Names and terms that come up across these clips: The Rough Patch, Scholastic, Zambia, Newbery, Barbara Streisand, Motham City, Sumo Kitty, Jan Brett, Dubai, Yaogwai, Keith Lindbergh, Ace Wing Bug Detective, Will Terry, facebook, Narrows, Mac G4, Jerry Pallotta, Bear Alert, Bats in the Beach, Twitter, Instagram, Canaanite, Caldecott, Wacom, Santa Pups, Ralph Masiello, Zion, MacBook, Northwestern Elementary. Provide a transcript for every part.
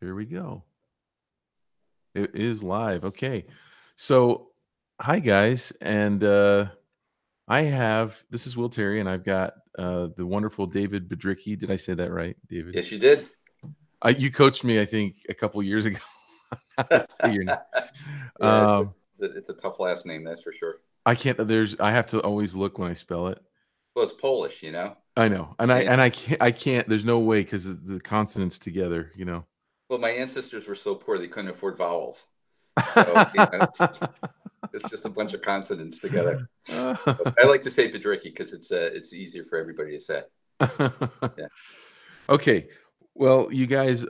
Here we go. It is live. Okay. So, hi, guys. And this is Will Terry, and I've got the wonderful David Biedrzycki. Did I say that right, David? Yes, you did. You coached me, I think, a couple years ago. It's a tough last name, that's for sure. I have to always look when I spell it. Well, it's Polish, you know. I know, and I can't. There's no way because the consonants together, you know. Well, my ancestors were so poor they couldn't afford vowels, so you know, it's just a bunch of consonants together. So I like to say Biedrzycki because it's easier for everybody to say. Yeah. Okay, well, you guys,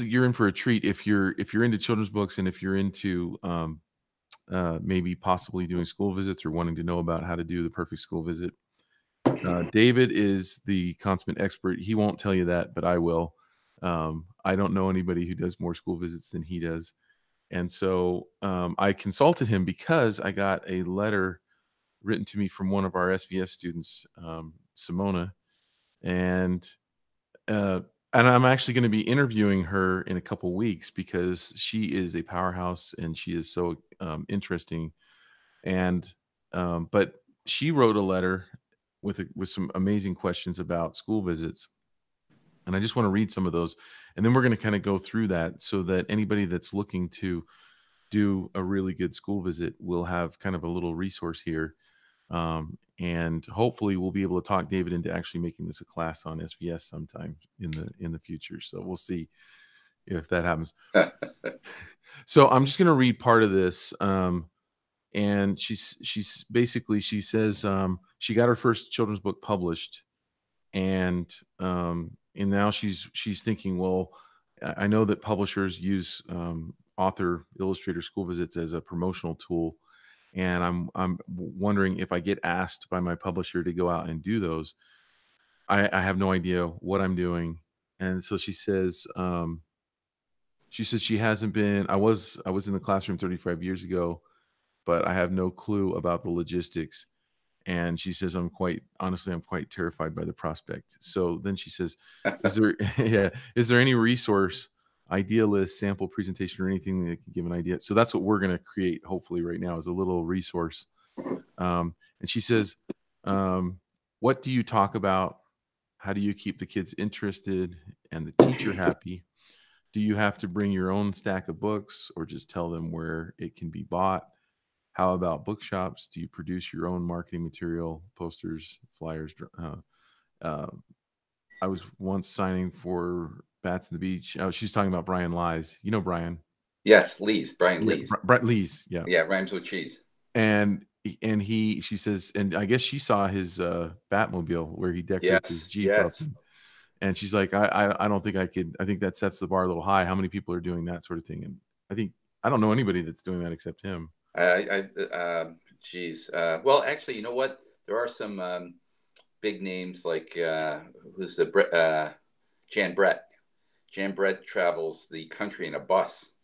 you're in for a treat if you're into children's books and if you're into maybe possibly doing school visits or wanting to know about how to do the perfect school visit. David is the consummate expert. He won't tell you that, but I will. I don't know anybody who does more school visits than he does. And so I consulted him because I got a letter written to me from one of our SVS students, Simona. And I'm actually going to be interviewing her in a couple weeks because she is a powerhouse and she is so interesting. And but she wrote a letter with some amazing questions about school visits. And I just want to read some of those. And then we're going to kind of go through that so that anybody that's looking to do a really good school visit will have kind of a little resource here. And hopefully we'll be able to talk David into actually making this a class on SVS sometime in the future. So we'll see if that happens. So I'm just going to read part of this. And she says she got her first children's book published, and now she's thinking, well, I know that publishers use author illustrator school visits as a promotional tool, and I'm wondering if I get asked by my publisher to go out and do those. I have no idea what I'm doing, and so she says. She says she hasn't been. I was in the classroom 35 years ago. But I have no clue about the logistics. And she says, I'm quite terrified by the prospect. So then she says, is there any resource, idea list, sample presentation, or anything that can give an idea? So that's what we're going to create, hopefully, right now is a little resource. And she says, what do you talk about? How do you keep the kids interested and the teacher happy? Do you have to bring your own stack of books or just tell them where it can be bought? How about bookshops? Do you produce your own marketing material, posters, flyers? I was once signing for Bats in the Beach. Oh, she's talking about Brian Lies. You know Brian? Yes, Lies. Brian Lies. Brett Lies. Yeah. Yeah, rhymes with cheese. And she says, and I guess she saw his Batmobile where he decorates his Jeep. Yes. Up and she's like, I don't think I could. I think that sets the bar a little high. How many people are doing that sort of thing? And I don't know anybody that's doing that except him. Well, actually, you know what? There are some big names like Jan Brett. Jan Brett travels the country in a bus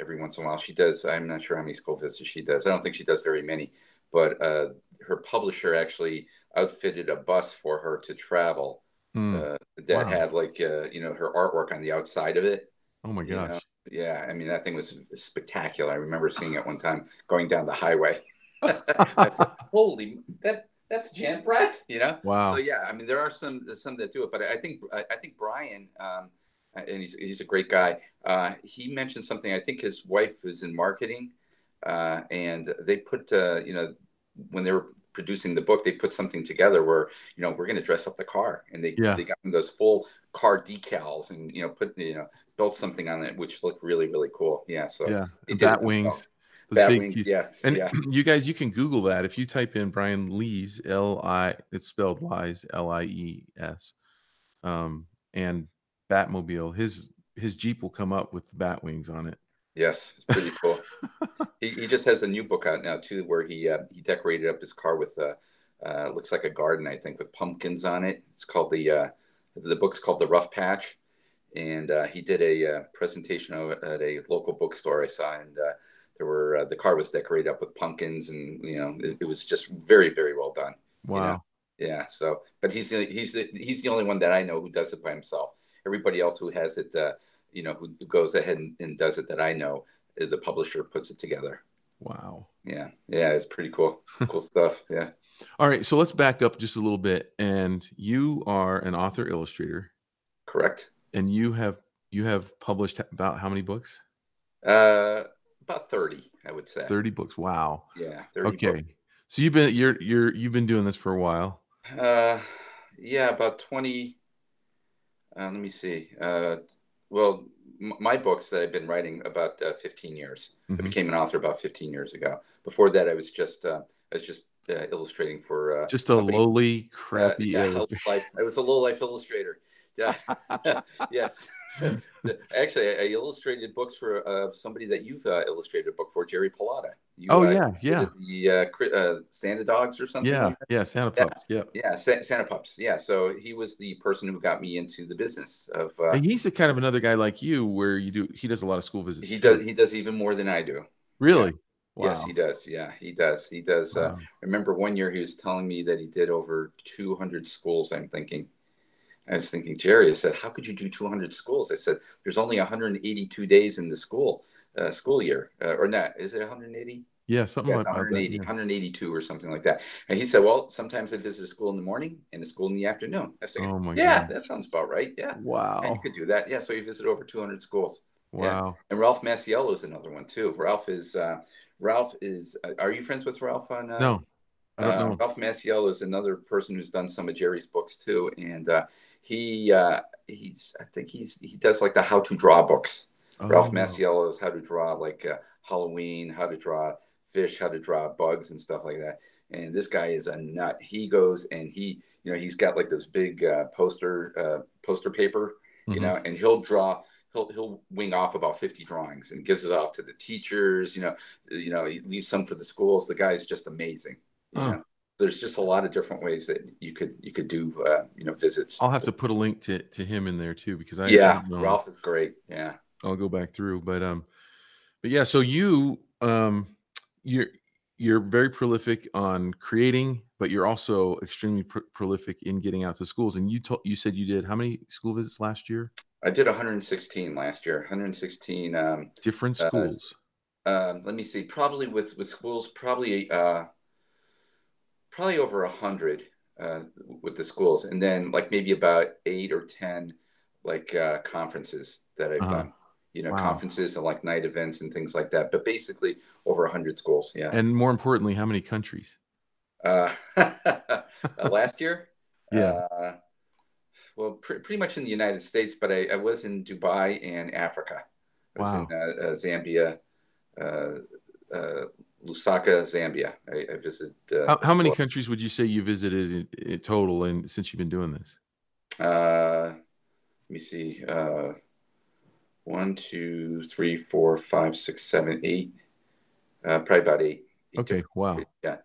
every once in a while. She does. I'm not sure how many school visits she does. I don't think she does very many. But her publisher actually outfitted a bus for her to travel that had like you know, her artwork on the outside of it. Oh my gosh. Know? Yeah, I mean, that thing was spectacular. I remember seeing it one time going down the highway. That's like, holy, that's Jan Brett, you know? Wow. So yeah, I mean, there are some that do it, but I think Brian, and he's a great guy. He mentioned something. I think his wife is in marketing, and they put you know, when they were producing the book, they put something together where, you know, we're going to dress up the car, and they got those full car decals and, you know, built something on it, which looked really, really cool. Yeah. So yeah, bat wings. Bat wings. Yes. And yeah. You guys, you can Google that. If you type in Brian Lies, it's spelled Lies, Lies, and Batmobile, his Jeep will come up with the bat wings on it. Yes, it's pretty cool. he just has a new book out now too, where he decorated up his car with looks like a garden, I think, with pumpkins on it. It's called the book's called The Rough Patch. And he did a presentation at a local bookstore I saw, and there were the car was decorated up with pumpkins, and you know it was just very, very well done. Wow. You know? Yeah. So, but he's the only one that I know who does it by himself. Everybody else who has it, you know, who goes ahead and does it that I know. The publisher puts it together. Wow. Yeah. Yeah. It's pretty cool. Cool stuff. Yeah. All right. So let's back up just a little bit. And you are an author illustrator. Correct. And you have published about how many books? About 30, I would say. 30 books. Wow. Yeah. 30 okay. Books. So you've been doing this for a while. Yeah, about 20. Let me see. Well, my books that I've been writing about 15 years. Mm-hmm. I became an author about 15 years ago. Before that, I was just illustrating for just a somebody, lowly, crappy. I was a low-life illustrator. Yeah. Yes. Actually, I illustrated books for somebody that you've illustrated a book for, Jerry Pallotta. The Santa Dogs or something. Yeah. Like yeah. Santa Pups. Yeah. Yeah. Yeah. Santa Pups. Yeah. So he was the person who got me into the business of. And he's the kind of another guy like you, where he does a lot of school visits. He does even more than I do. Really? Yeah. Wow. Yes, he does. Yeah, he does. He does. Wow. I remember one year he was telling me that he did over 200 schools. I was thinking, Jerry, I said, how could you do 200 schools? I said, there's only 182 days in the school year. Or not, is it 180? Yeah, something like that. 180, 182 or something like that. And he said, well, sometimes I visit a school in the morning and a school in the afternoon. I said, oh my God, that sounds about right. Yeah. Wow. And you could do that. Yeah, so you visit over 200 schools. Wow. Yeah. And Ralph Masiello is another one, too. Ralph is are you friends with Ralph on? No, I don't know. Ralph Masiello is another person who's done some of Jerry's books, too. And he does like the how to draw books. Oh, Ralph Masiello's how to draw like Halloween, how to draw fish, how to draw bugs and stuff like that. And this guy is a nut. He goes and he's got like this big poster paper, mm-hmm. you know, and he'll wing off about 50 drawings and gives it off to the teachers. He leaves some for the schools. The guy is just amazing. Oh. You know? There's just a lot of different ways that you could do visits. I'll have to put a link to him in there too, because I don't know. Ralph is great. Yeah, I'll go back through, but yeah. So you're very prolific on creating, but you're also extremely prolific in getting out to schools. And you said you did how many school visits last year? I did 116 last year. 116 different schools. Let me see. Probably with schools. Probably over 100 with the schools, and then like maybe about 8 or 10 like conferences that I've done. Wow. Conferences and like night events and things like that. But basically over 100 schools. Yeah. And more importantly, how many countries? Last year, yeah. Well, pretty much in the United States, but I was in Dubai and Africa. I was in Zambia. Lusaka, Zambia. I visited. How many countries would you say you visited in total? And since you've been doing this, let me see. 1, 2, 3, 4, 5, 6, 7, 8. Probably about 8. Okay. Wow. Yeah.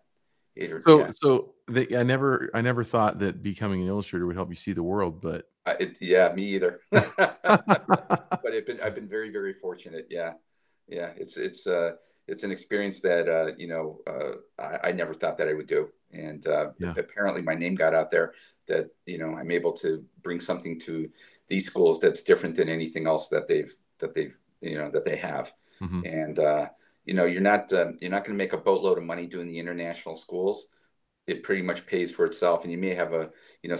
8 or so. Yeah. So I never thought that becoming an illustrator would help you see the world, but me either. But I've been very, very fortunate. Yeah. Yeah. It's an experience that, I never thought that I would do. And apparently my name got out there that, I'm able to bring something to these schools that's different than anything else that they have. Mm-hmm. And, you're not going to make a boatload of money doing the international schools. It pretty much pays for itself. And you may have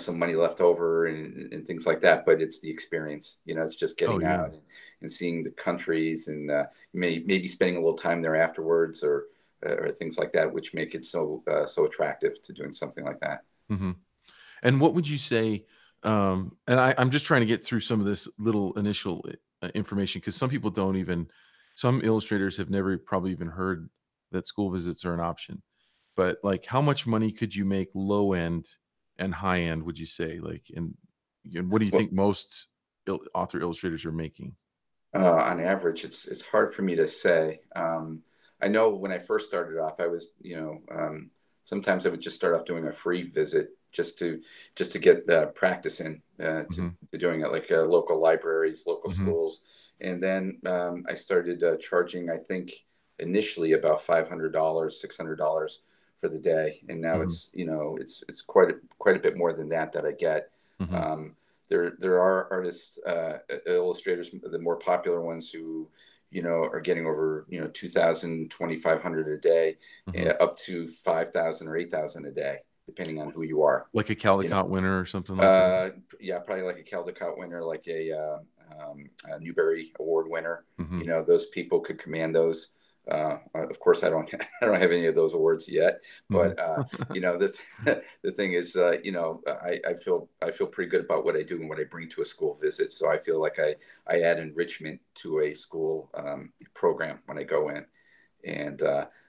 some money left over and things like that, but it's the experience, it's just getting out and seeing the countries and maybe spending a little time there afterwards or things like that, which make it so attractive to doing something like that. Mm-hmm. And what would you say? And I'm just trying to get through some of this little initial information, because some illustrators have never probably even heard that school visits are an option. But like, how much money could you make low end and high end, would you say? Like, and what do you think most author illustrators are making? On average, it's hard for me to say. I know when I first started off, I was, sometimes I would just start off doing a free visit just to get practice in to doing it, like local libraries, local schools. And then I started charging, I think, initially about $500, $600. For the day, and now it's quite a bit more than that I get. Mm-hmm. There are artists, illustrators, the more popular ones who, you know, are getting over, you know, 2,000, 2,500 a day, up to 5,000 or 8,000 a day, depending on who you are. Like a Caldecott winner or something like that? Yeah, probably like a Caldecott winner, like a Newbery Award winner. You know, those people could command those. Of course, I don't have any of those awards yet, but you know, the thing is, you know, I feel pretty good about what I do and what I bring to a school visit. So I feel like I add enrichment to a school program when I go in, and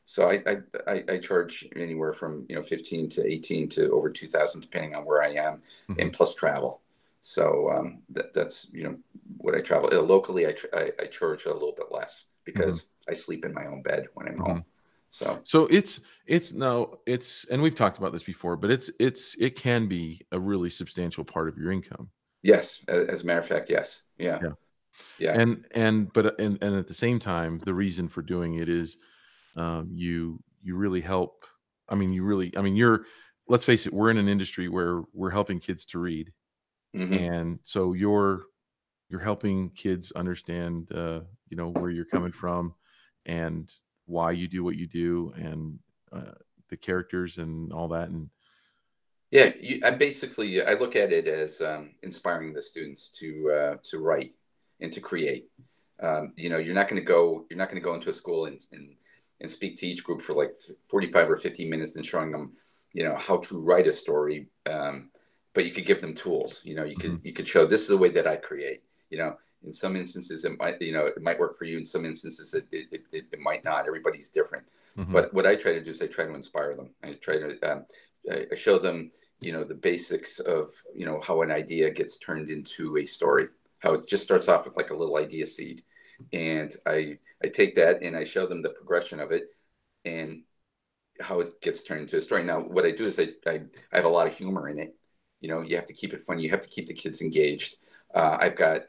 so I charge anywhere from, you know, 15 to 18 to over 2,000, depending on where I am, and plus travel. So that's, you know, what I travel locally. I charge a little bit less because I sleep in my own bed when I'm home. So it's and we've talked about this before, but it can be a really substantial part of your income. Yes, as a matter of fact, yes. Yeah. And at the same time, the reason for doing it is you really help. I mean, you're, let's face it, we're in an industry where we're helping kids to read. And so you're helping kids understand, you know, where you're coming from and why you do what you do, and the characters and all that. And yeah, I look at it as inspiring the students to write and to create. You know, you're not going to go into a school and speak to each group for like 45 or 50 minutes and showing them, you know, how to write a story. But you could give them tools. You know, you could show, this is the way that I create. You know, in some instances it might work for you. In some instances it might not. Everybody's different. But what I try to do is I try to inspire them. I try to I show them, you know, the basics of, you know, how an idea gets turned into a story. How it just starts off with like a little idea seed, and I take that and I show them the progression of it and how it gets turned into a story. Now what I do is I have a lot of humor in it. You know, you have to keep it funny. You have to keep the kids engaged. I got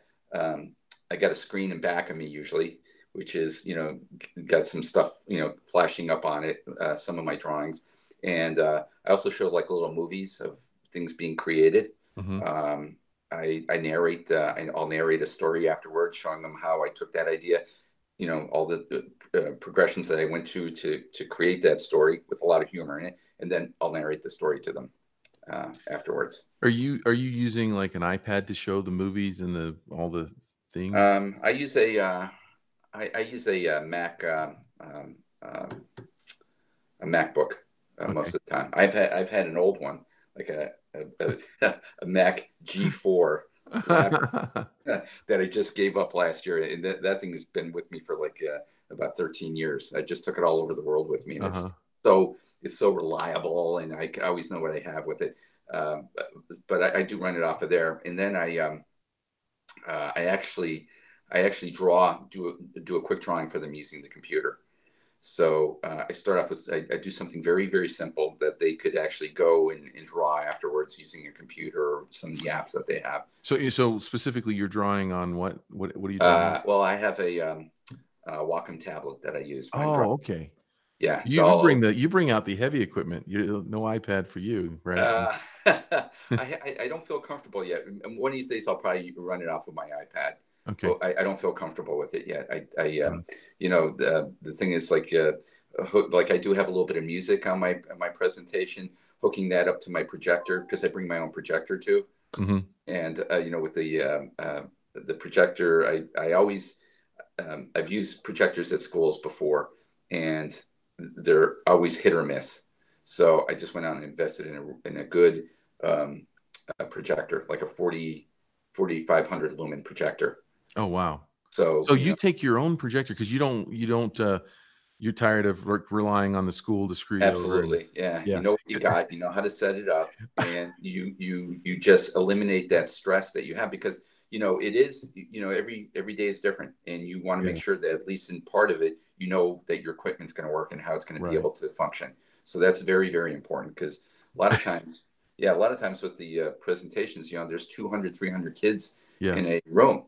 a screen in back of me usually, which is, you know, got some stuff, you know, flashing up on it, some of my drawings. And I also show like little movies of things being created. I'll narrate a story afterwards, showing them how I took that idea, you know, all the progressions that I went to create that story with a lot of humor in it. And then I'll narrate the story to them afterwards. Are you using like an iPad to show the movies and all the things? I use a MacBook most of the time. I've had an old one, like a Mac G4 laptop, that I just gave up last year, and that thing has been with me for like about 13 years. I just took it all over the world with me, and it's so reliable, and I always know what I have with it. But I do run it off of there, and then I actually do a quick drawing for them using the computer. So I start off with I do something very, very simple that they could actually go and draw afterwards using a computer or some apps that they have. So specifically, you're drawing on what are you drawing on? Well, I have a Wacom tablet that I use. Okay. Yeah, you bring out the heavy equipment. No iPad for you, right? I don't feel comfortable yet. One of these days, I'll probably run it off of my iPad. Okay. Well, I don't feel comfortable with it yet. You know, the thing is, like I do have a little bit of music on my presentation, hooking that up to my projector because I bring my own projector too. And you know, with the projector, I always I've used projectors at schools before, and they're always hit or miss. So I just went out and invested in a good projector, like a 4,500 lumen projector. Oh wow! So you take your own projector because you don't you're tired of relying on the school to screw you. Absolutely, yeah. You know what you got. You know how to set it up, and you just eliminate that stress that you have, because you know it is. You know, every day is different, and you want to make sure that at least in part of it, you know that your equipment's going to work and how it's going to be able to function. So that's very, very important, because a lot of times with the presentations, you know, there's 200, 300 kids in a room,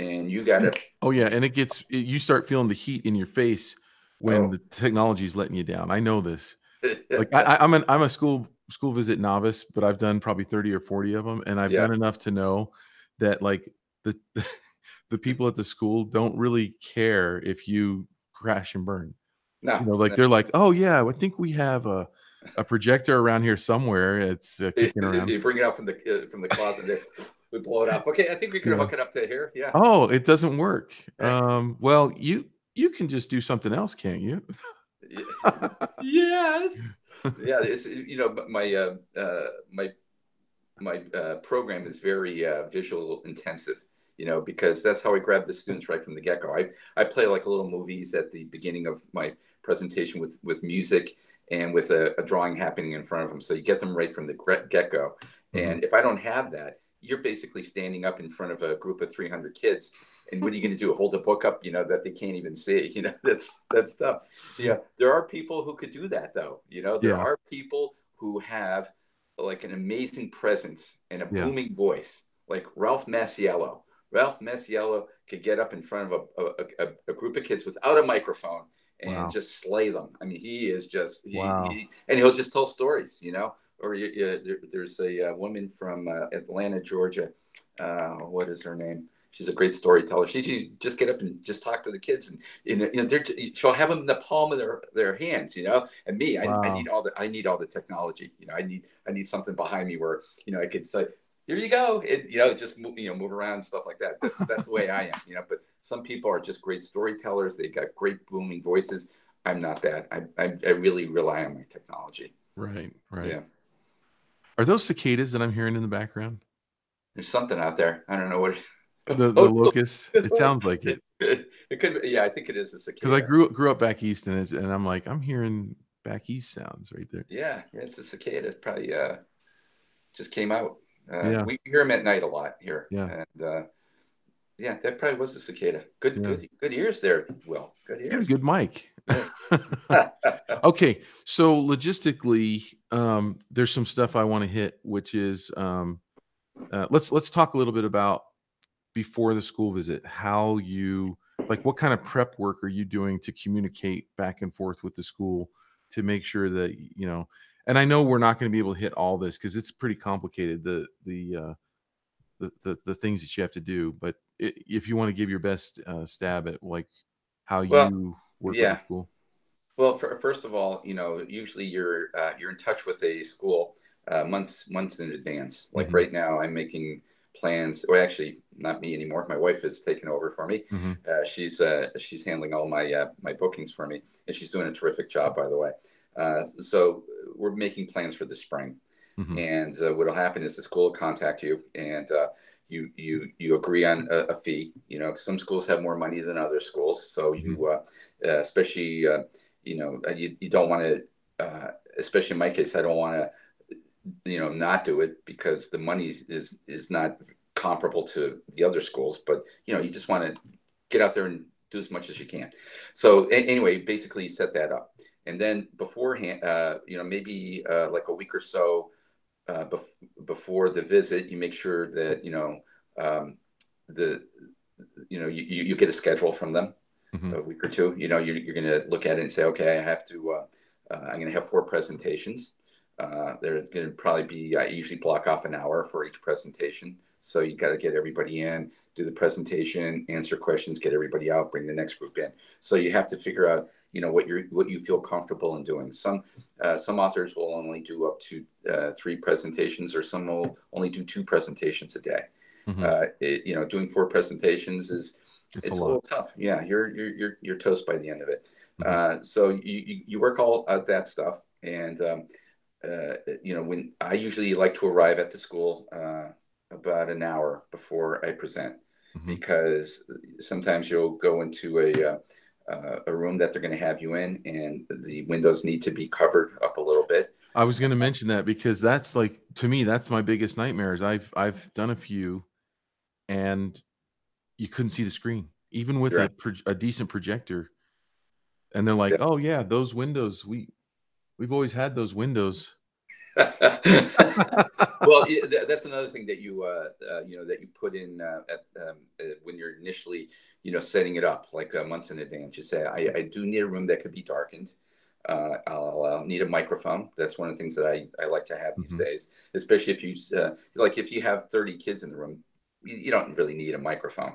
and you got to. Oh yeah, and you start feeling the heat in your face when the technology is letting you down. I know this. Like I'm a school school visit novice, but I've done probably 30 or 40 of them. And I've done enough to know that like the people at the school don't really care if you crash and burn. No, you know, like they're like, oh yeah, I think we have a projector around here somewhere. It's kicking around. You bring it out from the closet there. We blow it up. Okay, I think we could hook it up to here. Yeah. Oh, it doesn't work. Right. Well, you can just do something else, can't you? Yes. Yeah, it's my my program is very visual intensive, because that's how I grab the students right from the get go. I play like little movies at the beginning of my presentation with music and with a drawing happening in front of them, so you get them right from the get go. Mm-hmm. And if I don't have that, you're basically standing up in front of a group of 300 kids, and what are you going to do? Hold a book up, that they can't even see. That's tough. Yeah, there are people who could do that, though. There are people who have like an amazing presence and a booming voice, like Ralph Masiello. Ralph Masiello could get up in front of a group of kids without a microphone and just slay them. I mean, he is just and he'll just tell stories, Or there's a woman from Atlanta, Georgia. What is her name? She's a great storyteller. She just get up and just talk to the kids, and she'll have them in the palm of their hands, And me, I need all the technology, I need something behind me where I could say, here you go, and just move around and stuff like that. That's the way I am, But some people are just great storytellers. They've got great booming voices. I'm not that. I really rely on my technology. Right. Right. Yeah. Are those cicadas that I'm hearing in the background? There's something out there. I don't know what. The locust. It sounds like it. It could. Yeah, I think it is a cicada. Because I grew up back east, and I'm like, I'm hearing back east sounds right there. Yeah, it's a cicada. It's probably just came out. We hear them at night a lot here. Yeah. And yeah, that probably was a cicada. Good ears there, Will. Good ears. You got a good mic. Yes. Okay, so logistically, there's some stuff I want to hit, which is let's talk a little bit about before the school visit, how you what kind of prep work are you doing to communicate back and forth with the school to make sure that and I know we're not going to be able to hit all this because it's pretty complicated, the things that you have to do, but if you want to give your best stab at how you work with the school. Well, first of all, usually you're in touch with a school months in advance. Like right now, I'm making plans. Well, actually, not me anymore. My wife has taken over for me. Mm-hmm. She's handling all my my bookings for me, and she's doing a terrific job, by the way. So we're making plans for the spring, and what'll happen is the school will contact you, and you agree on a fee. Some schools have more money than other schools, so especially. You don't want to, especially in my case, I don't want to, not do it because the money is not comparable to the other schools, but, you just want to get out there and do as much as you can. So anyway, basically you set that up. And then beforehand, maybe like a week or so before the visit, you make sure that, you get a schedule from them. A week or two, you're going to look at it and say, okay, I have to, I'm going to have 4 presentations. They're going to probably be, I usually block off an hour for each presentation. So you got to get everybody in, do the presentation, answer questions, get everybody out, bring the next group in. So you have to figure out, what you feel comfortable in doing. Some authors will only do up to 3 presentations, or some will only do 2 presentations a day. Doing 4 presentations is, It's a little tough. Yeah, you're toast by the end of it. So you work all out that stuff, and when I usually like to arrive at the school about an hour before I present, because sometimes you'll go into a room that they're going to have you in, and the windows need to be covered up a little bit. I was going to mention that because that's to me that's my biggest nightmare. Is I've done a few, and you couldn't see the screen, even with a decent projector. And they're like, oh yeah, those windows, we've always had those windows. Well, that's another thing that you, that you put in when you're initially, setting it up, months in advance. You say, I do need a room that could be darkened. I'll need a microphone. That's one of the things that I like to have these days, especially if you like if you have 30 kids in the room, you don't really need a microphone.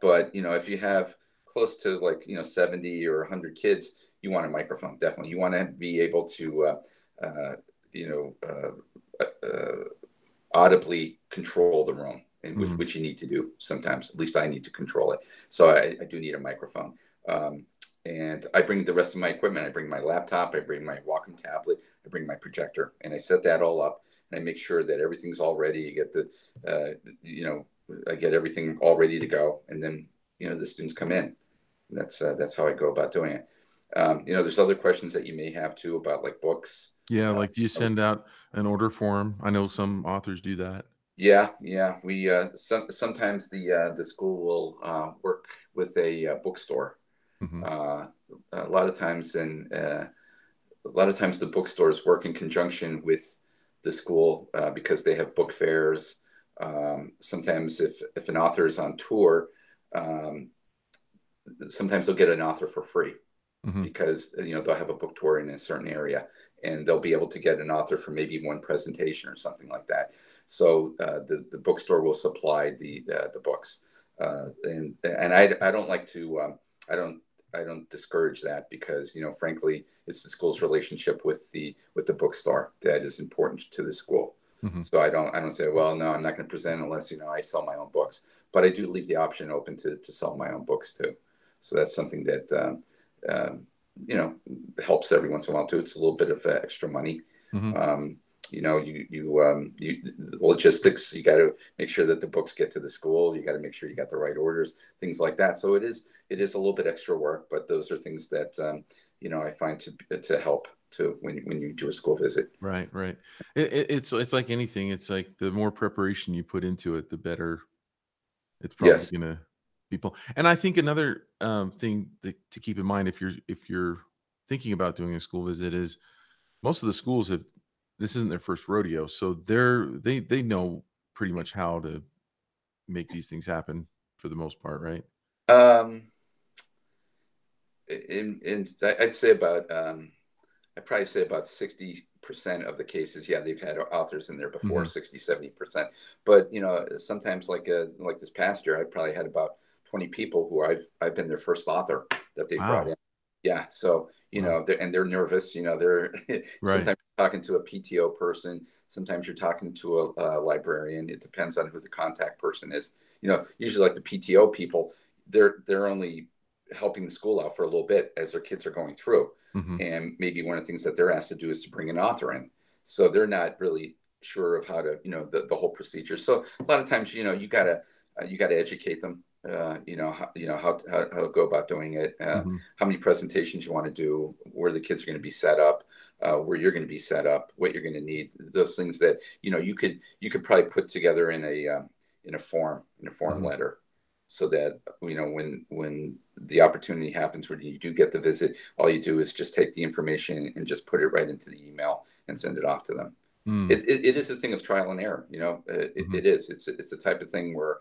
But, you know, if you have close to like, 70 or 100 kids, you want a microphone. Definitely. You want to be able to, audibly control the room, and which you need to do sometimes. At least I need to control it. So I do need a microphone. And I bring the rest of my equipment. I bring my laptop, I bring my Wacom tablet, I bring my projector, and I set that all up, and I make sure that everything's all ready. You get the, I get everything all ready to go. And then, the students come in. That's how I go about doing it. There's other questions that you may have too about like books. Yeah. Like do you send out an order form? I know some authors do that. Yeah. Yeah. We, sometimes the school will, work with a bookstore. A lot of times the bookstores work in conjunction with the school, because they have book fairs. Sometimes if an author is on tour, sometimes they'll get an author for free. Because, they'll have a book tour in a certain area, and they'll be able to get an author for maybe one presentation or something like that. So the bookstore will supply the books. And I don't like to, I don't discourage that because, frankly, it's the school's relationship with the bookstore that is important to the school. So I don't say, well, no, I'm not going to present unless, I sell my own books, but I do leave the option open to sell my own books too. So that's something that, helps every once in a while too. It's a little bit of extra money. The logistics, you got to make sure that the books get to the school. You got to make sure you got the right orders, things like that. So it is a little bit extra work, but those are things that, I find to help too when you do a school visit. Right. Right. It's like anything. It's like the more preparation you put into it, the better it's probably going to. People. And I think another thing to keep in mind if you're thinking about doing a school visit is most of the schools have, this isn't their first rodeo. So they know pretty much how to make these things happen for the most part, right? I'd say about, I'd probably say about 60% of the cases. Yeah. They've had authors in there before 60-70%, but sometimes like this past year, I probably had about 20 people who I've been their first author that they brought in. Yeah. So, they're nervous, they're sometimes you're talking to a PTO person. Sometimes you're talking to a librarian. It depends on who the contact person is. Usually like the PTO people, they're only helping the school out for a little bit as their kids are going through. And maybe one of the things that they're asked to do is to bring an author in. So they're not really sure of how to, the whole procedure. So a lot of times, you gotta educate them. How to go about doing it, how many presentations you want to do, where the kids are going to be set up, where you're going to be set up, what you're going to need, those things that, you could probably put together in a form letter so that, when the opportunity happens where you do get the visit, all you do is just take the information and just put it right into the email and send it off to them. It is a thing of trial and error, It's a type of thing where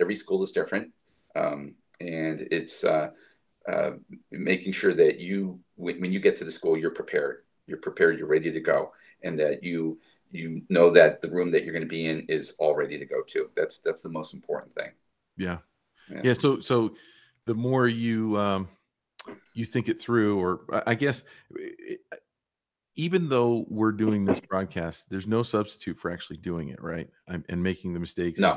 every school is different, and it's making sure that you, when you get to the school, you're prepared, you're ready to go, and that you know that the room that you're going to be in is all ready to go to. That's the most important thing. Yeah. Yeah. Yeah. So the more you think it through, or I guess even though we're doing this broadcast, there's no substitute for actually doing it, right? And making the mistakes. Yeah,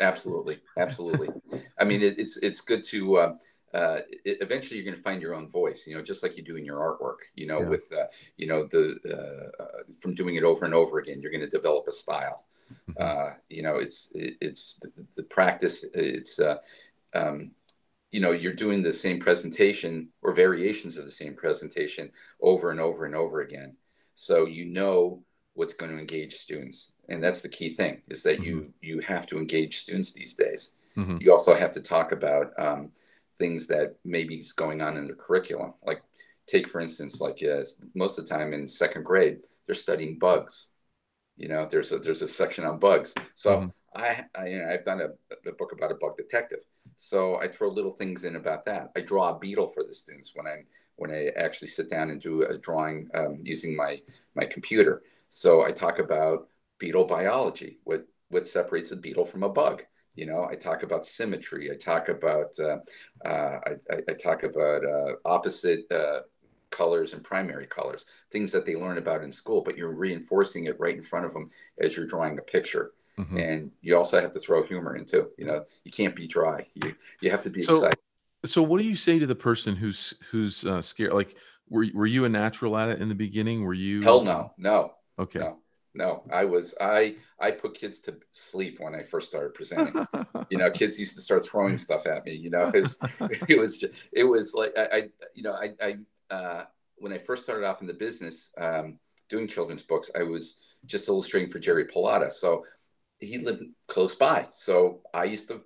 absolutely. Absolutely. I mean, it's good to, eventually you're going to find your own voice, just like you do in your artwork, with, from doing it over and over again, you're going to develop a style. It's the practice. It's, you're doing the same presentation or variations of the same presentation over and over and over again. So what's going to engage students. And that's the key thing is that you have to engage students these days. You also have to talk about things that maybe is going on in the curriculum. Like take, for instance, most of the time in second grade, they're studying bugs. There's a section on bugs. So I've done a book about a bug detective. So I throw little things in about that. I draw a beetle for the students when I'm when I actually sit down and do a drawing using my computer. So I talk about beetle biology, what separates a beetle from a bug. You know, I talk about symmetry. I talk about opposite colors and primary colors, things that they learn about in school, but you're reinforcing it right in front of them as you're drawing a picture. Mm-hmm. And you also have to throw humor in too. You know, you can't be dry. You have to be excited. So what do you say to the person who's scared? Like, were you a natural at it in the beginning? Were you? Hell no, no. Okay. No, I was. I put kids to sleep when I first started presenting. You know, kids used to start throwing stuff at me. You know, it was like I when I first started off in the business doing children's books, I was just illustrating for Jerry Pallotta. So he lived close by, so I used to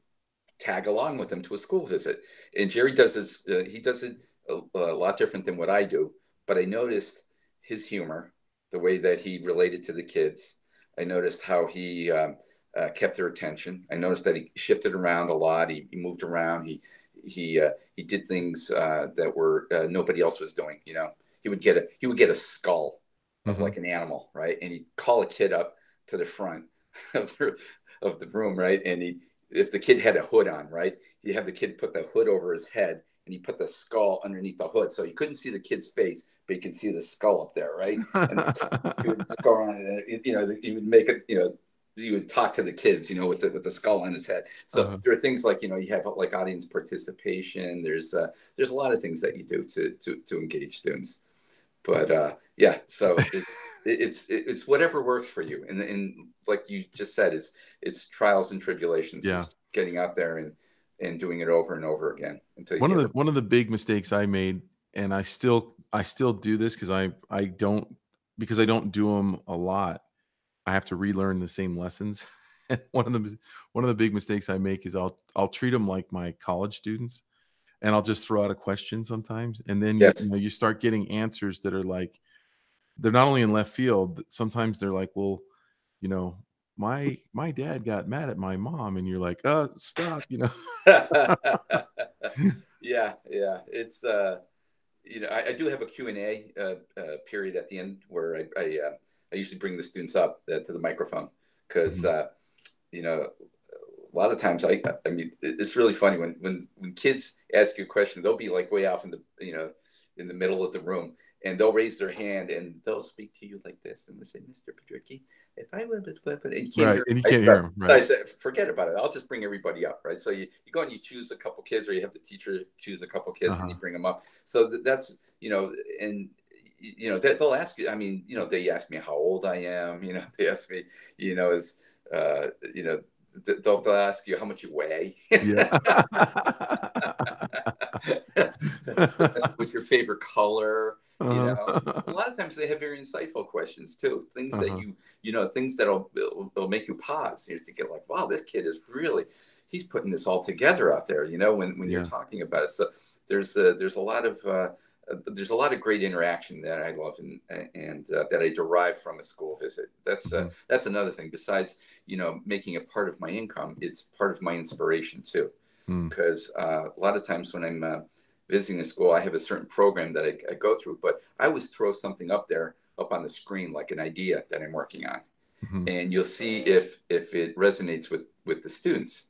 tag along with him to a school visit. And Jerry does this. He does it a lot different than what I do, but I noticed his humor, the way that he related to the kids. I noticed how he kept their attention. I noticed that he shifted around a lot. He moved around. He did things that were nobody else was doing. You know, he would get a skull of like an animal, right? And he'd call a kid up to the front of the room, right? And if the kid had a hood on, right, he'd have the kid put the hood over his head, and he put the skull underneath the hood, so you couldn't see the kid's face, but you could see the skull up there, right? And he would just go around, and you know, he would make it, you know, he would talk to the kids, you know, with the skull on his head. So there are things like, you know, you have like audience participation. There's a lot of things that you do to engage students, but yeah. So it's whatever works for you, and like you just said, it's trials and tribulations. Yeah. It's getting out there and doing it over and over again until you one of the big mistakes I made. And I still do this because I don't do them a lot. I have to relearn the same lessons. one of the big mistakes I make is I'll treat them like my college students, and I'll just throw out a question sometimes, and then you start getting answers that are like, they're not only in left field. Sometimes they're like, well, you know, my dad got mad at my mom, and you're like, oh, stop, you know. yeah, it's you know, I do have a Q&A period at the end where I usually bring the students up to the microphone because, you know, a lot of times, I mean, it's really funny when kids ask you a question, they'll be like way off in the middle of the room, and they'll raise their hand and they'll speak to you like this. And they'll say, Mr. Biedrzycki, if I were to put it, you can't hear him. Right. So I said, forget about it. I'll just bring everybody up. Right. So you go and you choose a couple kids, or you have the teacher choose a couple kids and you bring them up. So that's, you know, and you know, they'll ask you, I mean, you know, they ask me how old I am, you know, they ask me, you know, you know, they'll ask you how much you weigh. Yeah. What's your favorite color? You know, a lot of times they have very insightful questions too. Things that you know, things that'll make you pause. You're thinking like, wow, this kid is really, he's putting this all together out there. You know, when you're talking about it. So there's a lot of great interaction that I love and that I derive from a school visit. That's another thing. Besides, you know, making it part of my income, it's part of my inspiration too. Because a lot of times when I'm visiting a school, I have a certain program that I go through, but I always throw something up on the screen, like an idea that I'm working on. And you'll see if it resonates with the students.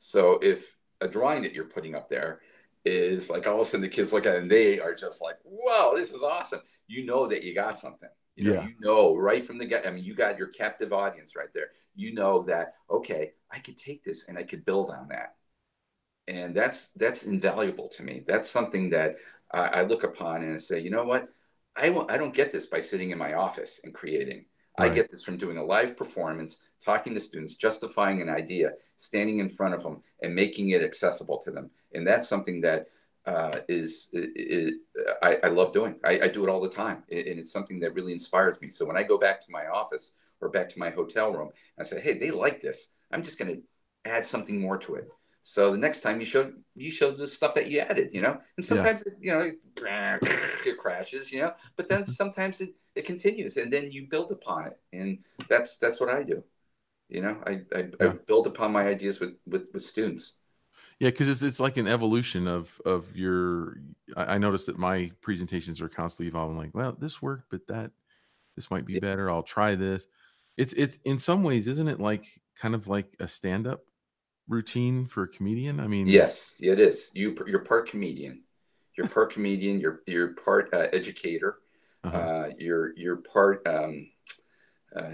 So if a drawing that you're putting up there is like, all of a sudden the kids look at it and they are just like, wow, this is awesome. You know that you got something. You know, you know right from the get. I mean, you got your captive audience right there. You know that, okay, I could take this and I could build on that. And that's invaluable to me. That's something that I look upon and I say, you know what? I don't get this by sitting in my office and creating. Right. I get this from doing a live performance, talking to students, justifying an idea, standing in front of them and making it accessible to them. And that's something that I love doing. I do it all the time. And it's something that really inspires me. So when I go back to my office or back to my hotel room, I say, hey, they like this. I'm just going to add something more to it. So the next time you showed the stuff that you added, you know, and sometimes, it crashes, you know, but then sometimes it continues and then you build upon it. And that's what I do. You know, I build upon my ideas with students. Yeah, because it's like an evolution of your. I noticed that my presentations are constantly evolving. Like, well, this worked, but this might be better. I'll try this. It's in some ways, isn't it like kind of like a stand-up routine for a comedian? I mean, yes, it is. You're part comedian. You're part comedian. You're part educator. You're part.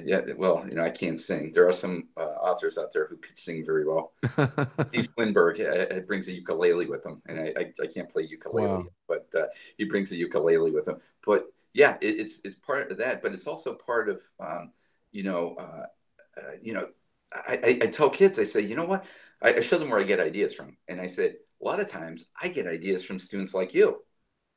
Yeah, well, you know, I can't sing. There are some authors out there who could sing very well. Keith Lindbergh brings a ukulele with him, and I can't play ukulele, wow. But he brings a ukulele with him. But yeah, it's part of that, but it's also part of I tell kids, I say, you know what? I show them where I get ideas from, and I said a lot of times I get ideas from students like you,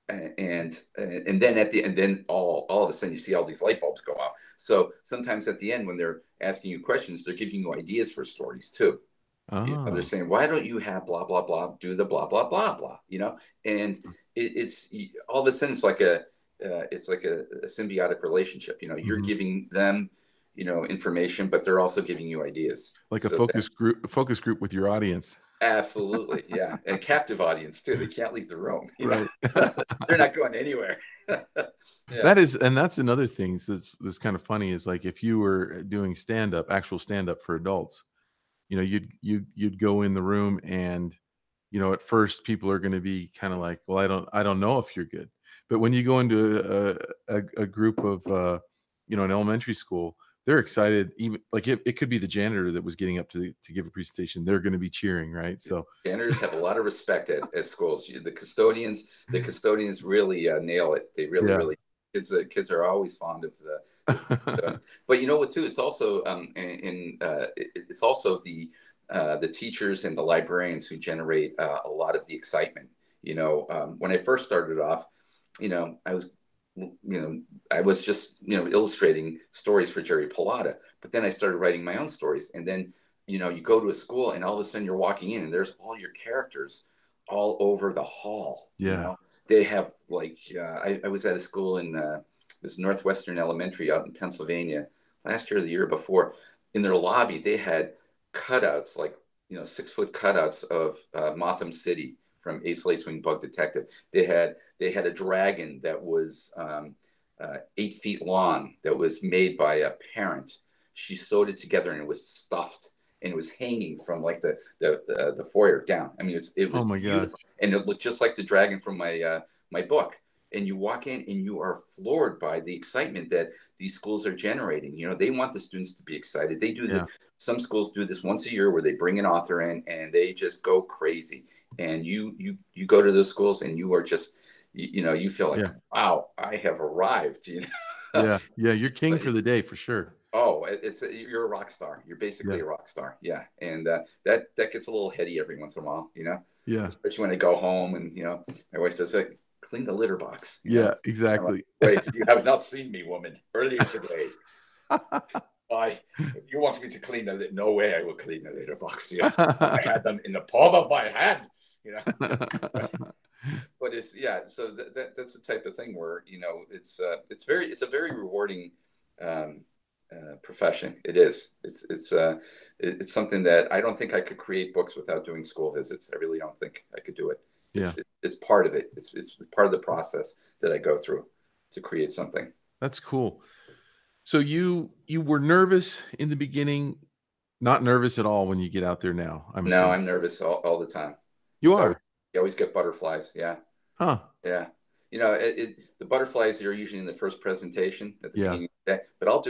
and then all of a sudden you see all these light bulbs go off. So sometimes at the end, when they're asking you questions, they're giving you ideas for stories too. Oh. You know, they're saying, why don't you have blah, blah, blah, do the blah, blah, blah, blah, you know? And it's all of a sudden, it's like a symbiotic relationship, you know, you're giving them, you know, information, but they're also giving you ideas. Like a focus group with your audience. Absolutely. Yeah. A captive audience too. They can't leave the room. You know? Right. They're not going anywhere. Yeah. That's another thing that's kind of funny is like, if you were doing actual stand up for adults, you know, you'd go in the room and, you know, at first people are going to be kind of like, well, I don't know if you're good, but when you go into a group of, you know, an elementary school, they're excited. Even like it could be the janitor that was getting up to give a presentation. They're going to be cheering, right? So janitors have a lot of respect at schools. The custodians really nail it. They really, really. Kids are always fond of the But you know what too? It's also the teachers and the librarians who generate a lot of the excitement. You know, when I first started off, you know, I was just, you know, illustrating stories for Jerry Pallotta, but then I started writing my own stories. And then, you know, you go to a school and all of a sudden you're walking in and there's all your characters all over the hall. Yeah. You know? They have like, I was at a school in, it was Northwestern Elementary out in Pennsylvania last year or the year before. In their lobby, they had cutouts, like, you know, 6-foot cutouts of Motham City from Ace Wing Bug Detective. They had a dragon that was 8 feet long that was made by a parent. She sewed it together and it was stuffed and it was hanging from like the foyer down. I mean, it was oh my beautiful. Gosh. And it looked just like the dragon from my my book. And you walk in and you are floored by the excitement that these schools are generating. You know, they want the students to be excited. They do some schools do this once a year where they bring an author in and they just go crazy. And you go to those schools and you are just, you know, you feel like, wow, I have arrived, you know? Yeah. You're king for the day for sure. Oh, you're a rock star. You're basically a rock star. Yeah. And that gets a little heady every once in a while, you know? Yeah. Especially when I go home and, you know, my wife says, hey, clean the litter box. You know? Exactly. Like, wait, you have not seen me, woman, earlier today. You want me to clean the litter? No way I will clean the litter box. Yeah. I had them in the palm of my hand, you know? But it's so that's the type of thing where, you know, it's a very rewarding profession. It's something that I don't think I could create books without doing school visits. I really don't think I could do it. It's part of it. It's part of the process that I go through to create something. That's cool. So you were nervous in the beginning, not nervous at all when you get out there now? No, I'm nervous all the time. You are. You always get butterflies. Yeah. Huh. Yeah. You know, the butterflies are usually in the first presentation at the beginning of the day, but I'll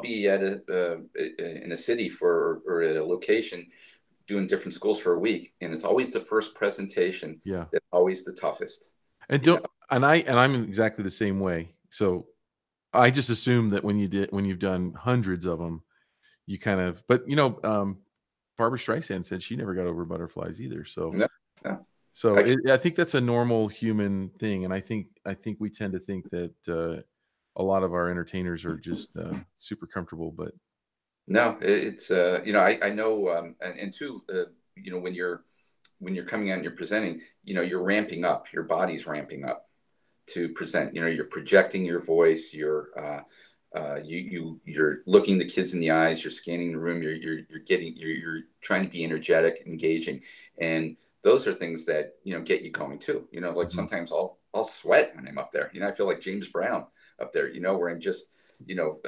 be at in a city or at a location doing different schools for a week. And it's always the first presentation. Yeah. That's always the toughest. And I'm exactly the same way. So I just assume that when you've done hundreds of them, you kind of, but you know, Barbara Streisand said she never got over butterflies either. So I think that's a normal human thing, and I think we tend to think that a lot of our entertainers are just super comfortable. But no, it's you know, I know, and too, you know, when you're coming out and you're presenting, you know, you're ramping up, your body's ramping up to present. You know, you're projecting your voice, you're You're looking the kids in the eyes, you're scanning the room, you're trying to be energetic, engaging. And those are things that, you know, get you going too. You know, like sometimes I'll sweat when I'm up there, you know, I feel like James Brown up there, you know, where I'm just, you know,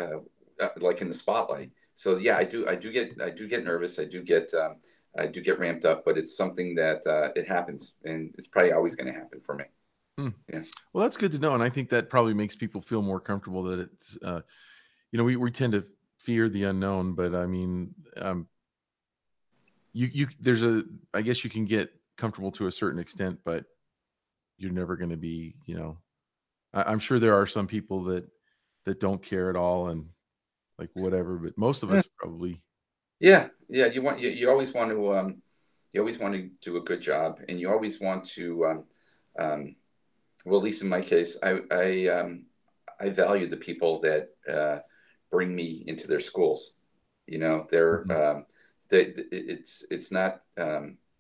like in the spotlight. So yeah, I do get nervous. I do get ramped up, but it's something that it happens, and it's probably always going to happen for me. Hmm. Yeah. Well, that's good to know. And I think that probably makes people feel more comfortable that it's, you know, we tend to fear the unknown, but I mean, I guess you can get comfortable to a certain extent, but you're never going to be, you know, I'm sure there are some people that don't care at all and like whatever, but most of us probably. Yeah. Yeah. You always want to do a good job, and you always want to, well, at least in my case, I value the people that bring me into their schools. You know, they're it's not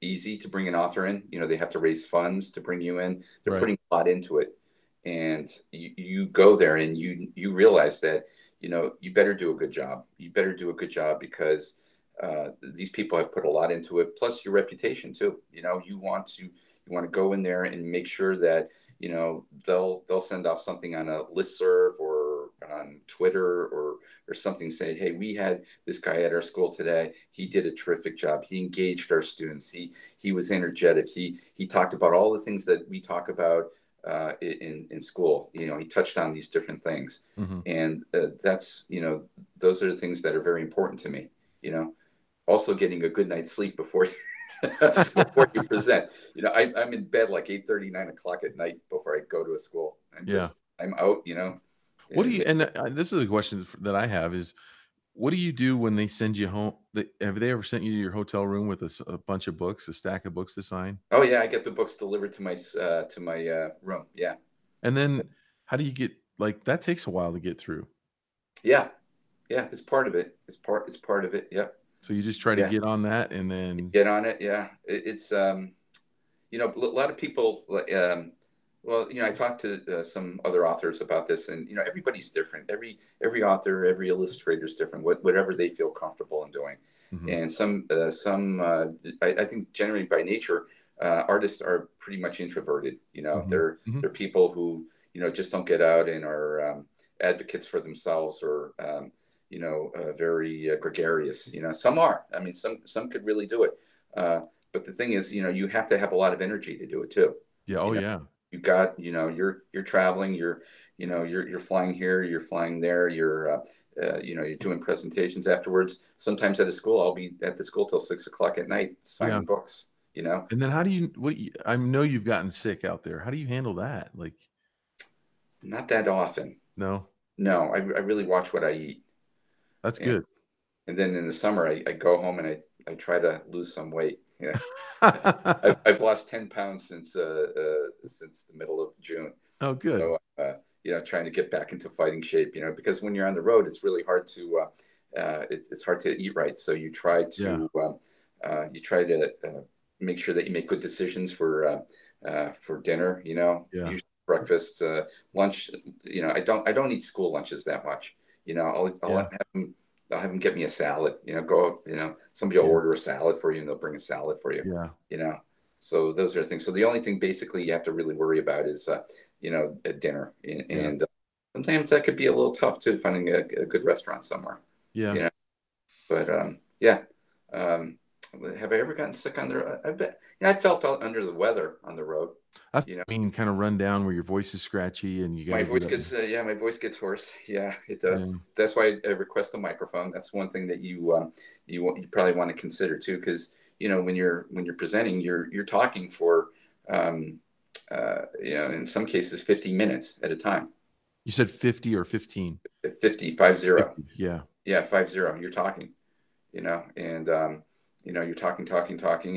easy to bring an author in. You know, they have to raise funds to bring you in. They're putting a lot into it, and you go there and you realize that, you know, you better do a good job. You better do a good job because these people have put a lot into it. Plus your reputation too. You know, you want to go in there and make sure that, you know, they'll send off something on a listserv or on Twitter or something, say, hey, we had this guy at our school today. He did a terrific job. He engaged our students. He was energetic. He talked about all the things that we talk about in school. You know, he touched on these different things. Mm-hmm. And that's, you know, those are the things that are very important to me, you know. Also getting a good night's sleep before you before you present, you know, I'm in bed like 8:30, 9 o'clock at night before I go to a school. I'm out, you know. What do you? And this is a question that I have: is what do you do when they send you home? Have they ever sent you to your hotel room with a bunch of books, a stack of books to sign? Oh yeah, I get the books delivered to my room. Yeah. And then how do you get like that? Takes a while to get through. Yeah, yeah, it's part of it. It's part of it. Yep. Yeah. So you just try to get on that and then get on it. Yeah. It's, you know, a lot of people, well, you know, I talked to some other authors about this, and, you know, everybody's different. Every author, every illustrator is different, whatever they feel comfortable in doing. Mm-hmm. And I think generally by nature, artists are pretty much introverted. You know, mm-hmm. They're people who, you know, just don't get out and are advocates for themselves or, you know, very gregarious, you know, some are, I mean, some could really do it. But the thing is, you know, you have to have a lot of energy to do it too. Yeah. Oh, you know, yeah. You got, you know, you're traveling, you know, you're flying here, you're flying there, you're, you know, you're doing presentations afterwards. Sometimes at a school, I'll be at the school till 6 o'clock at night, signing books, you know? And then I know you've gotten sick out there. How do you handle that? Like, not that often. No, I really watch what I eat. That's good. And then in the summer, I go home and I try to lose some weight. You know? I've lost 10 pounds since the middle of June. Oh, good. So, you know, trying to get back into fighting shape, you know, because when you're on the road, it's really hard to, it's hard to eat right. So you try to, make sure that you make good decisions for dinner, you know, usually breakfast, lunch, you know, I don't eat school lunches that much. You know, I'll have them get me a salad, you know, go, you know, somebody will order a salad for you and they'll bring a salad for you, you know, so those are things. So the only thing basically you have to really worry about is, you know, a dinner. And sometimes that could be a little tough too, finding a good restaurant somewhere. Yeah. You know? But, have I ever gotten sick on the road? I felt under the weather on the road. That's, you know, I mean, kind of run down where your voice is scratchy and you. My voice gets, my voice gets hoarse. Yeah, it does. Yeah. That's why I request a microphone. That's one thing that you probably want to consider too, because you know when you're presenting, you're talking for, you know, in some cases 50 minutes at a time. You said 50 or 15? 50, 5-0. 50, yeah. Yeah, 5-0. You're talking, you know, and. You know, you're talking,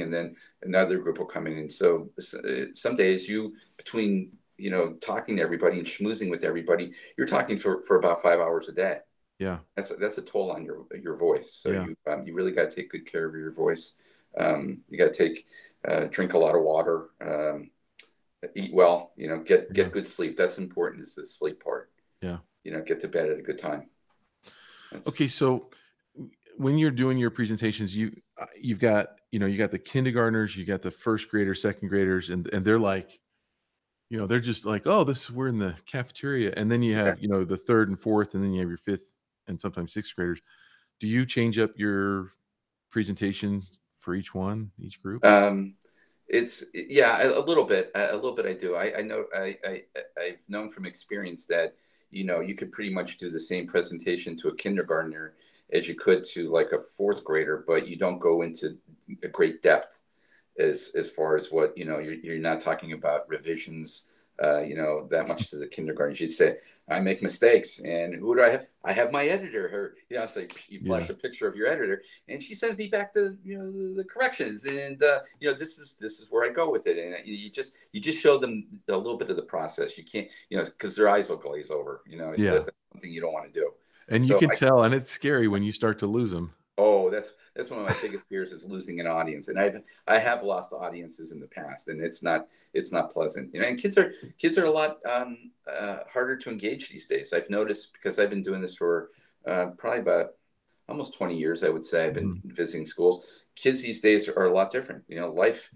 and then another group will come in. And so some days between, you know, talking to everybody and schmoozing with everybody, you're talking for about 5 hours a day. Yeah. That's a toll on your voice. So you really got to take good care of your voice. You got to drink a lot of water, eat well, you know, get good sleep. That's important, is the sleep part. Yeah. You know, get to bed at a good time. Okay, so when you're doing your presentations, you've got, you know, you got the kindergartners, you got the first graders, second graders, and they're like, you know, they're just like, oh, this, we're in the cafeteria. And then you have, you know, the third and fourth, and then you have your fifth and sometimes sixth graders. Do you change up your presentations for each one, each group? It's, yeah, a little bit I do. I've known from experience that, you know, you could pretty much do the same presentation to a kindergartner as you could to like a fourth grader, but you don't go into a great depth as far as what, you know, you're not talking about revisions, you know, that much to the kindergartners. You'd say, I make mistakes, and who do I have? I have my editor. Her, you know, it's like you flash a picture of your editor, and she sends me back the, you know, the corrections, and you know, this is where I go with it. And you just show them a little bit of the process. You can't, you know, because their eyes will glaze over. You know, that's something you don't want to do. And so you can tell, and it's scary when you start to lose them. Oh, that's one of my biggest fears is losing an audience, and I have lost audiences in the past, and it's not pleasant, you know. And kids are a lot harder to engage these days. I've noticed, because I've been doing this for probably about almost 20 years, I would say. I've been visiting schools. Kids these days are a lot different. You know, life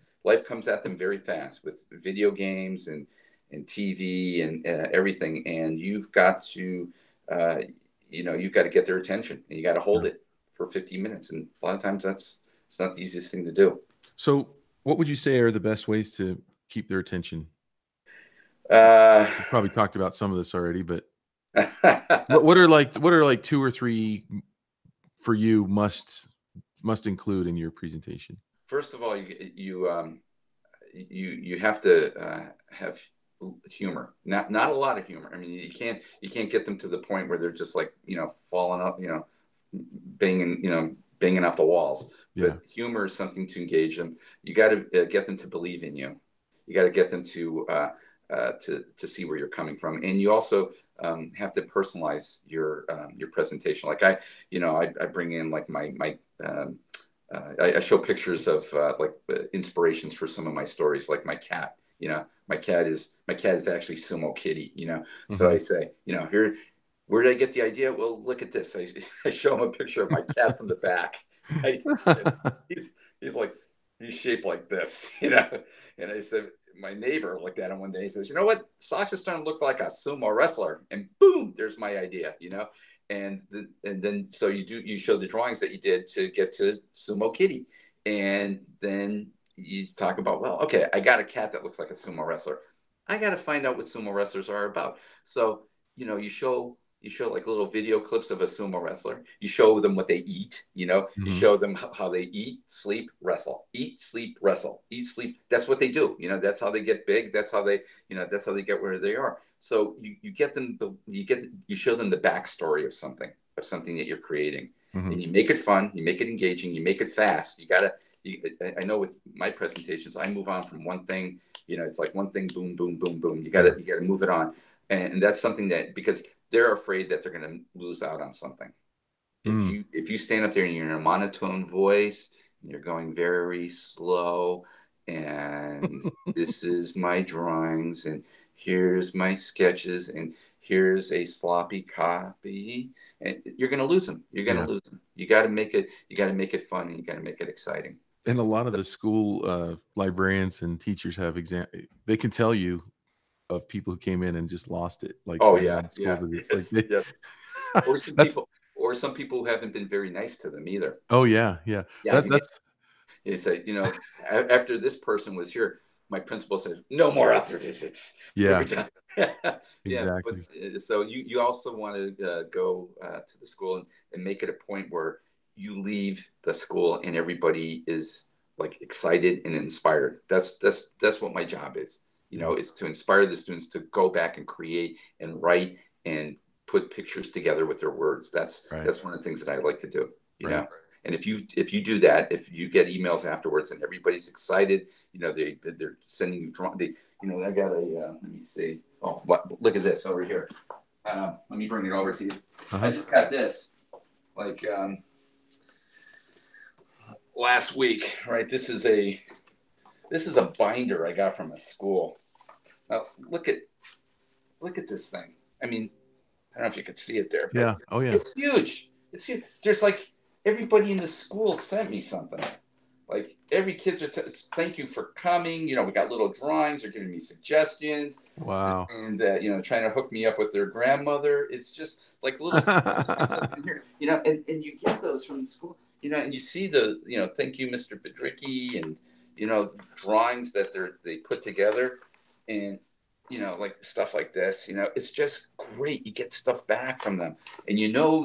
comes at them very fast with video games and TV and everything, and you've got to get their attention, and you got to hold it for 50 minutes. And a lot of times it's not the easiest thing to do. So what would you say are the best ways to keep their attention? You probably talked about some of this already, but what are like 2 or 3 for you must include in your presentation? First of all, you have to have humor. Not a lot of humor. I mean, you can't get them to the point where they're just like, you know, falling up, you know, banging off the walls. But humor is something to engage them. You got to get them to believe in you. You got to get them to see where you're coming from. And you also have to personalize your presentation. Like I bring in like I show pictures of inspirations for some of my stories, like my cat. You know, my cat is actually Sumo Kitty. You know, so I say, you know, here. Where did I get the idea? Well, look at this. I show him a picture of my cat from the back. He's like, he's shaped like this, you know? And I said, my neighbor looked at him one day. He says, you know what? Socks is starting to look like a sumo wrestler. And boom, there's my idea, you know? And then you show the drawings that you did to get to Sumo Kitty. And then you talk about, well, okay, I got a cat that looks like a sumo wrestler. I got to find out what sumo wrestlers are about. So, you know, you show like little video clips of a sumo wrestler. You show them what they eat, you know, you show them how they eat, sleep, wrestle, eat, sleep, wrestle, eat, sleep. That's what they do. You know, that's how they get big. That's how they, you know, that's how they get where they are. So you show them the backstory of something that you're creating, and you make it fun, you make it engaging, you make it fast. I know with my presentations, I move on from one thing, you know, it's like one thing, boom, boom, boom, boom. You gotta move it on. And that's something that, because they're afraid that they're going to lose out on something. If you stand up there and you're in a monotone voice, and you're going very slow, and this is my drawings, and here's my sketches, and here's a sloppy copy, and you're going to lose them. You're going to lose them. You got to make it fun, and you got to make it exciting. And a lot of the school librarians and teachers they can tell you of people who came in and just lost it. Like, oh yeah. Yes, like, yes. Or some people who haven't been very nice to them either. Oh yeah. You say, you know, after this person was here, my principal says, no more author visits. Yeah. Exactly. But, so you also want to go to the school and make it a point where you leave the school and everybody is like excited and inspired. That's what my job is. You know, it's to inspire the students to go back and create and write and put pictures together with their words. That's one of the things that I like to do, you know, and if you do that, if you get emails afterwards and everybody's excited, you know, they're sending you drawings. You know, I got a, let me see. Oh, look at this over here. Let me bring it over to you. I just got this like last week, right? This is a binder I got from a school. Now, look at this thing. I mean, I don't know if you could see it there. But yeah. Oh yeah. It's huge. It's just like everybody in the school sent me something. Like every kids are thank you for coming. You know, we got little drawings. They're giving me suggestions. Wow. And you know, trying to hook me up with their grandmother. It's just like little here. You know, and you get those from the school. You know, and you see the thank you, Mr. Biedrzycki, and drawings that they put together, and like stuff like this. It's just great. You get stuff back from them, and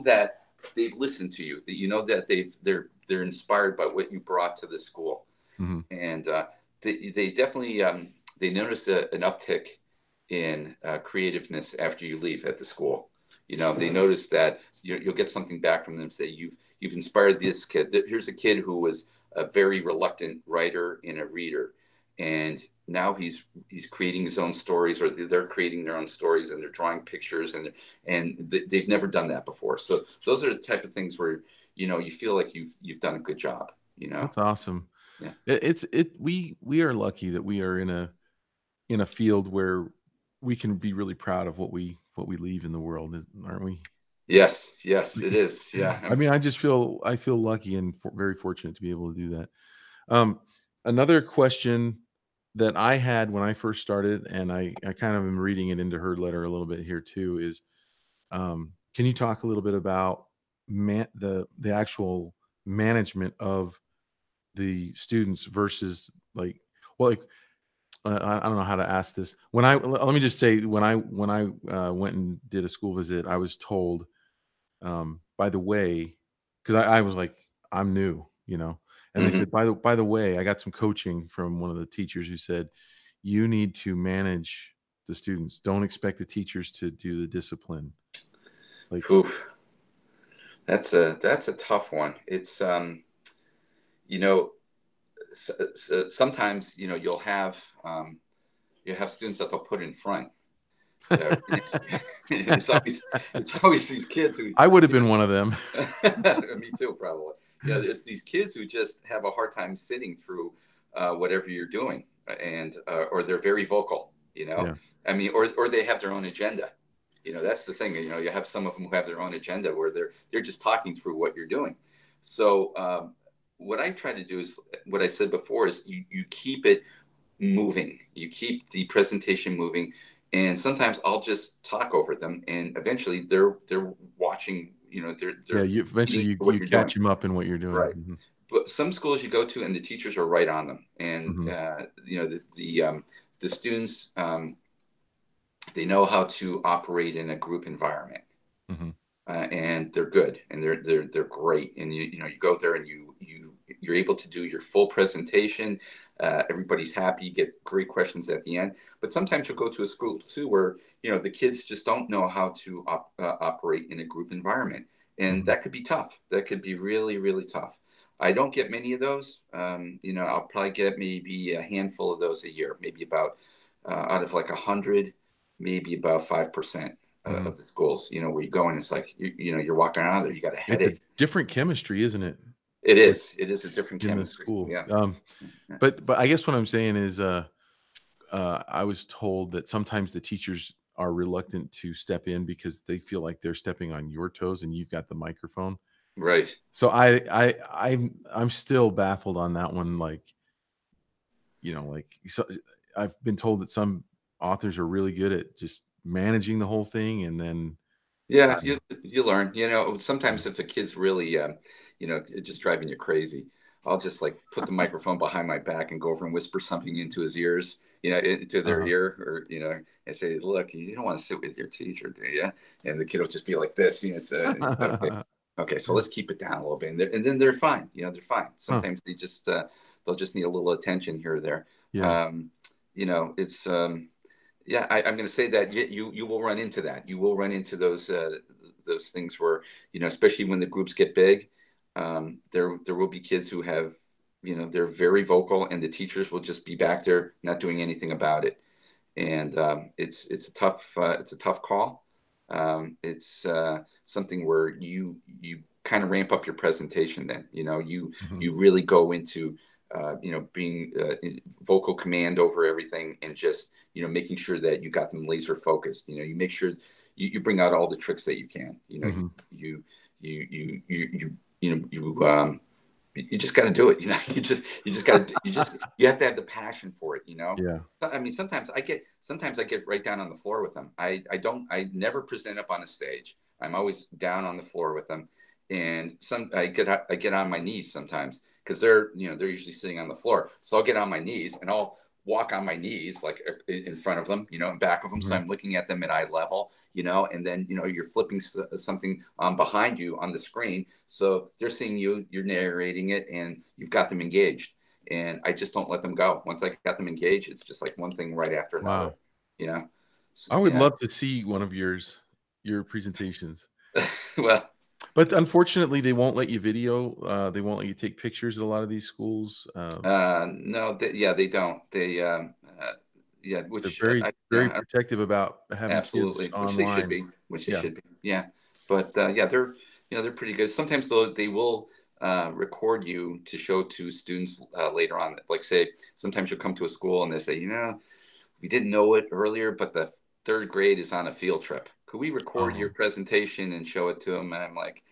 that they've listened to you. That that they're inspired by what you brought to the school. Mm-hmm. And they definitely they notice an uptick in creativeness after you leave at the school. They notice that you'll get something back from them. Say you've inspired this kid. Here's a kid who was a very reluctant writer and a reader, and now he's creating his own stories, or they're creating their own stories, and they're drawing pictures, and they've never done that before. So those are the type of things where you feel like you've done a good job. That's awesome. Yeah, we are lucky that we are in a field where we can be really proud of what we leave in the world, aren't we? Yes, it is. Yeah. I mean, I feel lucky and very fortunate to be able to do that. Another question that I had when I first started, and I kind of am reading it into her letter a little bit here too, is can you talk a little bit about the actual management of the students versus I don't know how to ask this. When I went and did a school visit, I was told, by the way, because I was like, I'm new, and mm-hmm. They said, by the way, I got some coaching from one of the teachers who said, you need to manage the students. Don't expect the teachers to do the discipline. Like, oof. That's a tough one. It's, So sometimes you'll have students that they'll put in front. It's always these kids who I would have been one of them. Me too, probably. Yeah, it's these kids who just have a hard time sitting through whatever you're doing, and or they're very vocal. Yeah. I mean, or they have their own agenda. That's the thing. You have some of them who have their own agenda where they're just talking through what you're doing. So. What I try to do is what I said before is you keep it moving. You keep the presentation moving. And sometimes I'll just talk over them, and eventually they're watching, you catch them up in what you're doing. Right. Mm-hmm. But some schools you go to and the teachers are right on them. And, mm-hmm. The students, they know how to operate in a group environment. Mm-hmm. And they're good, and they're great. And you go there and you're able to do your full presentation. Everybody's happy. You get great questions at the end. But sometimes you'll go to a school too where the kids just don't know how to operate in a group environment, and that could be tough. That could be really, really tough. I don't get many of those. I'll probably get maybe a handful of those a year. Maybe about out of like 100, maybe about 5%. Of the schools, where you go and it's like, you're walking out of there, you got a headache. It's a different chemistry, isn't it? It is. It is a different chemistry. School. Yeah. But I guess what I'm saying is, I was told that sometimes the teachers are reluctant to step in because they feel like they're stepping on your toes and you've got the microphone. Right. So I'm still baffled on that one. So I've been told that some authors are really good at just managing the whole thing, and then you learn. Sometimes if a kid's really just driving you crazy, I'll just like put the microphone behind my back and go over and whisper something into his ears, into their ear, or and say, look, you don't want to sit with your teacher, do you? And the kid will just be like this, it's okay, so let's keep it down a little bit, and then they're fine. They're fine. Sometimes they just they'll just need a little attention here or there. Yeah, I'm going to say that you will run into that. You will run into those things where, especially when the groups get big, there will be kids who have, they're very vocal, and the teachers will just be back there not doing anything about it. And it's a tough call. It's something where you kind of ramp up your presentation then. You really go into being vocal command over everything, and just making sure that you got them laser focused. You make sure you bring out all the tricks that you can. Mm-hmm. you you just got to do it. You know, you have to have the passion for it, you know? Yeah. I mean, sometimes I get right down on the floor with them. I never present up on a stage. I'm always down on the floor with them. And I get on my knees sometimes because they're usually sitting on the floor. So I'll get on my knees and I'll walk on my knees, like in front of them, you know, in back of them. Mm-hmm. So I'm looking at them at eye level, you know, and then, you know, you're flipping something behind you on the screen. So they're seeing you, you're narrating it, and you've got them engaged. And I just don't let them go. Once I got them engaged, it's just like one thing right after another, you know? So, I would love to see one of your presentations. Well, but unfortunately, they won't let you video. They won't let you take pictures at a lot of these schools. They don't. They, which they're very protective about having kids online. Absolutely, which they should be. Yeah, but they're pretty good. Sometimes though, they will record you to show to students later on. Like say, sometimes you'll come to a school and they say, you know, we didn't know it earlier, but the third grade is on a field trip. Could we record your presentation and show it to them? And I'm like,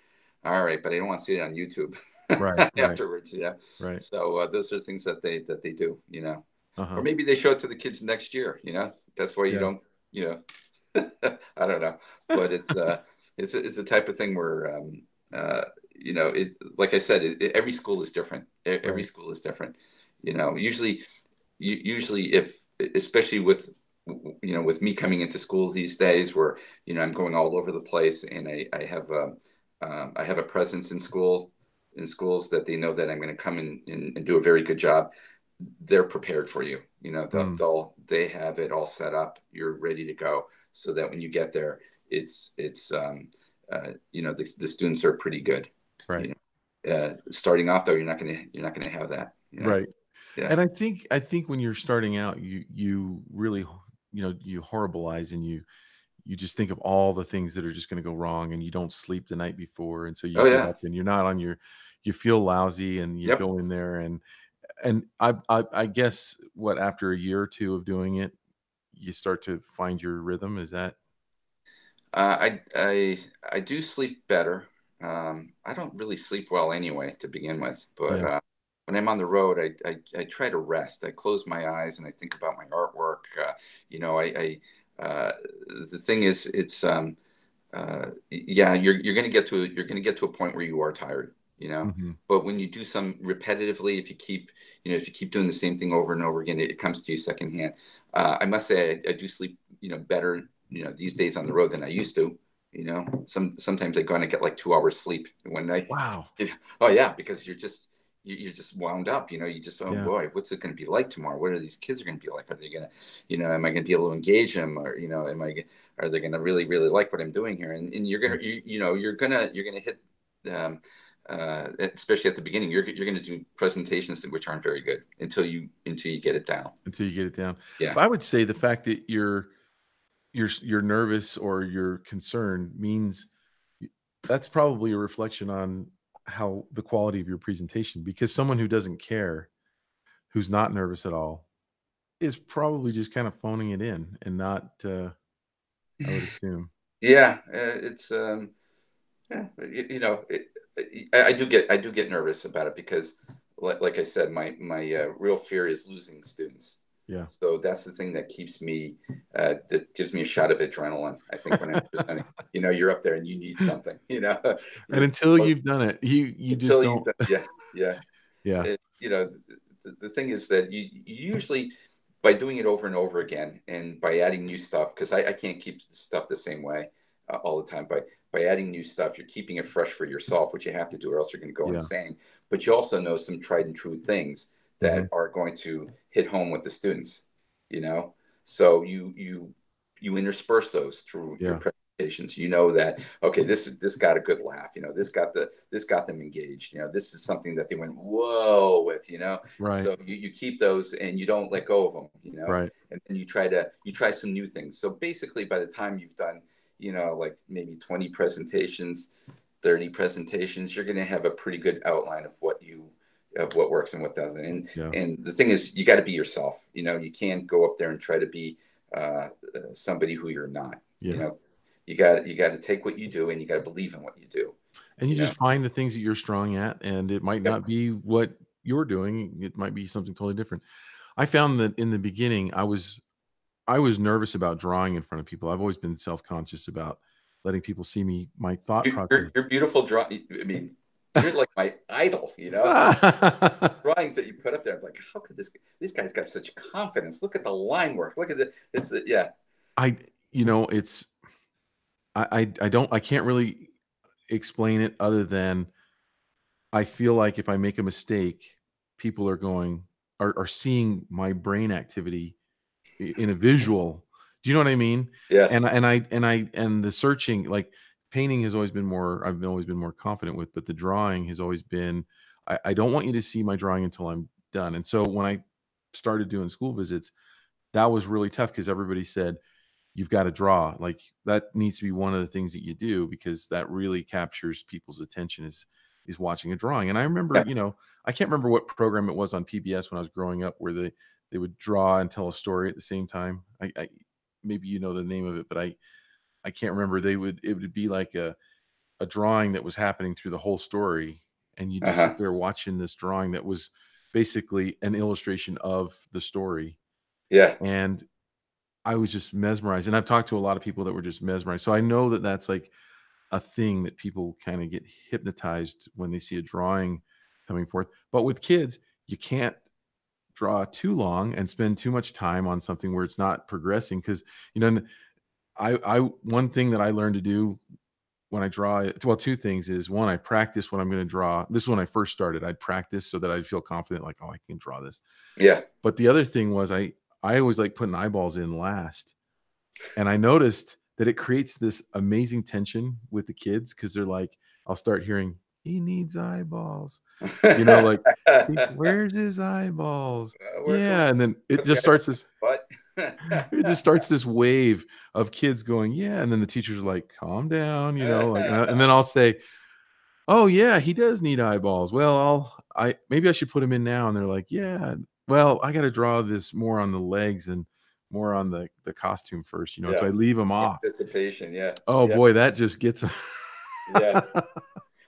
all right, but I don't want to see it on YouTube right, afterwards. Right. Yeah. Right. So those are things that they do, you know, or maybe they show it to the kids next year, you know, that's why you don't, you know, I don't know, but it's, it's a type of thing where, you know, it, like I said, every school is different. Every school is different, you know, usually especially with, you know, with me coming into schools these days where, you know, I'm going all over the place and I have a presence in schools that they know that I'm going to come in and do a very good job. They're prepared for you. You know, they have it all set up. You're ready to go so that when you get there, the students are pretty good. Right. You know? Starting off though, you're not going to have that. You know? Right. Yeah. And I think when you're starting out, you really, you know, you horribilize and you just think of all the things that are just going to go wrong, and you don't sleep the night before, and so you get up and you're not on you feel lousy, and you go in there and I guess what after a year or two of doing it, you start to find your rhythm. Is that? I do sleep better. I don't really sleep well anyway to begin with, but when I'm on the road, I try to rest. I close my eyes and I think about my artwork. You know, the thing is, it's you're going to get to a point where you are tired. You know, but when you do some repetitively, if you keep doing the same thing over and over again, it comes to you secondhand. I must say, I do sleep, you know, better, you know, these days on the road than I used to. You know, sometimes I go and I get like 2 hours sleep one night. Wow. You know? Oh yeah, because you're just wound up, you know, boy, what's it going to be like tomorrow? What are these kids going to be like? Are they going to, you know, am I going to be able to engage them, or, you know, are they going to really, really like what I'm doing here? And you're going to hit, especially at the beginning, you're going to do presentations which aren't very good until you get it down. Yeah. But I would say the fact that you're nervous or you're concerned means that's probably a reflection on how the quality of your presentation, because someone who doesn't care, who's not nervous at all, is probably just kind of phoning it in and not, I would assume. Yeah. It's, you know, I do get nervous about it because like I said, my real fear is losing students. Yeah. So that's the thing that keeps me, that gives me a shot of adrenaline. I think when I'm presenting, you know, you're up there and you need something, you know. And until you've done it, you just don't. Yeah. It, you know, the thing is that you usually, by doing it over and over again and by adding new stuff, because I can't keep stuff the same way all the time. By adding new stuff, you're keeping it fresh for yourself, which you have to do, or else you're going to go insane. But you also know some tried and true things that are going to hit home with the students, you know? So you intersperse those through your presentations. You know that, okay, this got a good laugh, you know, this got them engaged, you know, this is something that they went, whoa, with, you know? Right. So you keep those and you don't let go of them, you know? Right. And then you try some new things. So basically by the time you've done, you know, like maybe 20 presentations, 30 presentations, you're going to have a pretty good outline of what works and what doesn't. And and the thing is, you got to be yourself. You know, you can't go up there and try to be somebody who you're not. You know, you got to take what you do and you got to believe in what you do. And you just find the things that you're strong at, and it might not be what you're doing. It might be something totally different. I found that in the beginning, I was nervous about drawing in front of people. I've always been self-conscious about letting people see me, my thought process. You're beautiful drawing. I mean, you're like my idol, you know? Drawings that you put up there, I'm like, how could these guys got such confidence. Look at the line work. Look at the, I can't really explain it other than I feel like if I make a mistake, people are going, are seeing my brain activity in a visual. Do you know what I mean? Yes. And the searching, like painting has always been more, I've always been more confident with, but the drawing has always been, I don't want you to see my drawing until I'm done. And so when I started doing school visits, that was really tough because everybody said, you've got to draw. Like that needs to be one of the things that you do, because that really captures people's attention is watching a drawing. And I remember, I can't remember what program it was on PBS when I was growing up where they would draw and tell a story at the same time. I maybe you know the name of it, but I can't remember. It would be like a drawing that was happening through the whole story, and you just sit there watching this drawing that was basically an illustration of the story. Yeah. And I was just mesmerized, and I've talked to a lot of people that were just mesmerized. So I know that that's like a thing that people kind of get hypnotized when they see a drawing coming forth. But with kids, you can't draw too long and spend too much time on something where it's not progressing. Cause you know, one thing that I learned to do when I draw, well, two things is one, I practice what I'm going to draw. This is when I first started, I'd practice so that I'd feel confident, like, oh, I can draw this. Yeah. But the other thing was I always like putting eyeballs in last. And I noticed that it creates this amazing tension with the kids. Cause they're like, I'll start hearing, he needs eyeballs, you know, like where's his eyeballs? And then it just starts this, it just starts this wave of kids going, yeah. And then the teachers are like, calm down, you know, like, and then I'll say, oh yeah, he does need eyeballs. Well, maybe I should put him in now. And they're like, yeah, well, I got to draw this more on the legs and more on the costume first, you know? Yeah. So I leave him off. Anticipation. Yeah. Oh boy, that just gets him. Yeah.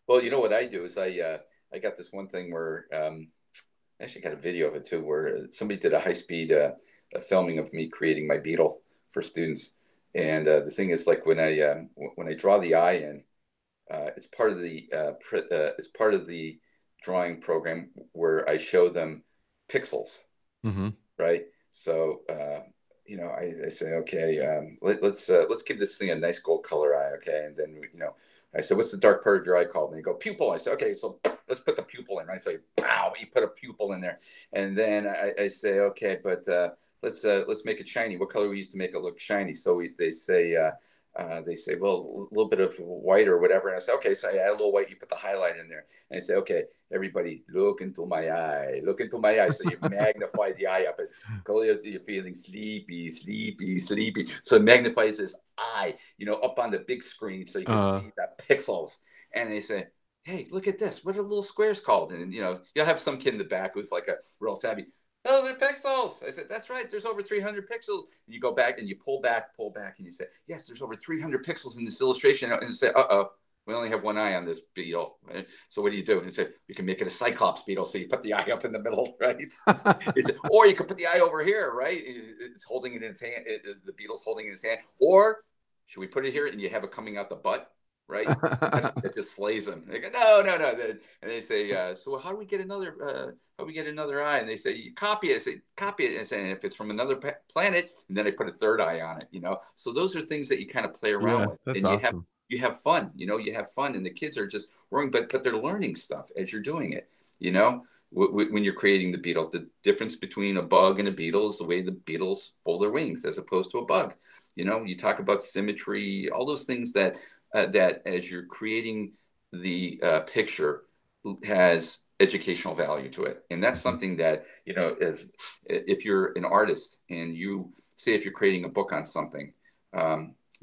Well, you know what I do is I got this one thing where I actually got a video of it too, where somebody did a high-speed filming of me creating my beetle for students. And the thing is, like when I draw the eye in, it's part of the it's part of the drawing program where I show them pixels, right? So you know, I say, okay, let's give this thing a nice gold color eye, okay, and then I said, what's the dark part of your eye called? And they go, pupil. I said, okay, so let's put the pupil in. I say, wow, you put a pupil in there. And then I say, okay, but let's make it shiny. What color we used to make it look shiny? So they say, well, a little bit of white or whatever. And I say, okay, so I add a little white. You put the highlight in there. And I say, okay, everybody, look into my eye. Look into my eye. So you magnify the eye up. You're feeling sleepy, sleepy, sleepy. So it magnifies this eye, you know, up on the big screen so you can see the pixels. And they say, hey, look at this. What are little squares called? And, you know, you'll have some kid in the back who's like a real savvy. Those are pixels. I said, that's right. There's over 300 pixels. And you go back and you pull back, and you say, yes, there's over 300 pixels in this illustration. And you say, uh-oh, we only have one eye on this beetle. So what do you do? And you say, we can make it a cyclops beetle. So you put the eye up in the middle, right? Said, or you could put the eye over here, right? It's holding it in its hand. The beetle's holding it in its hand. Or should we put it here and you have it coming out the butt? Right? That just slays them. They go, no. And they say, so how do we get another eye? And they say, you copy it. I say, copy it. And I say, and if it's from another planet, and then I put a third eye on it, you know? So those are things that you kind of play around with. That's and awesome. You have fun, you know, you have fun, and the kids are just worrying, but they're learning stuff as you're doing it, you know? When you're creating the beetle, the difference between a bug and a beetle is the way the beetles fold their wings as opposed to a bug. You know, you talk about symmetry, all those things that as you're creating the picture has educational value to it. And that's something that, you know, as if you're an artist and you say, if you're creating a book on something,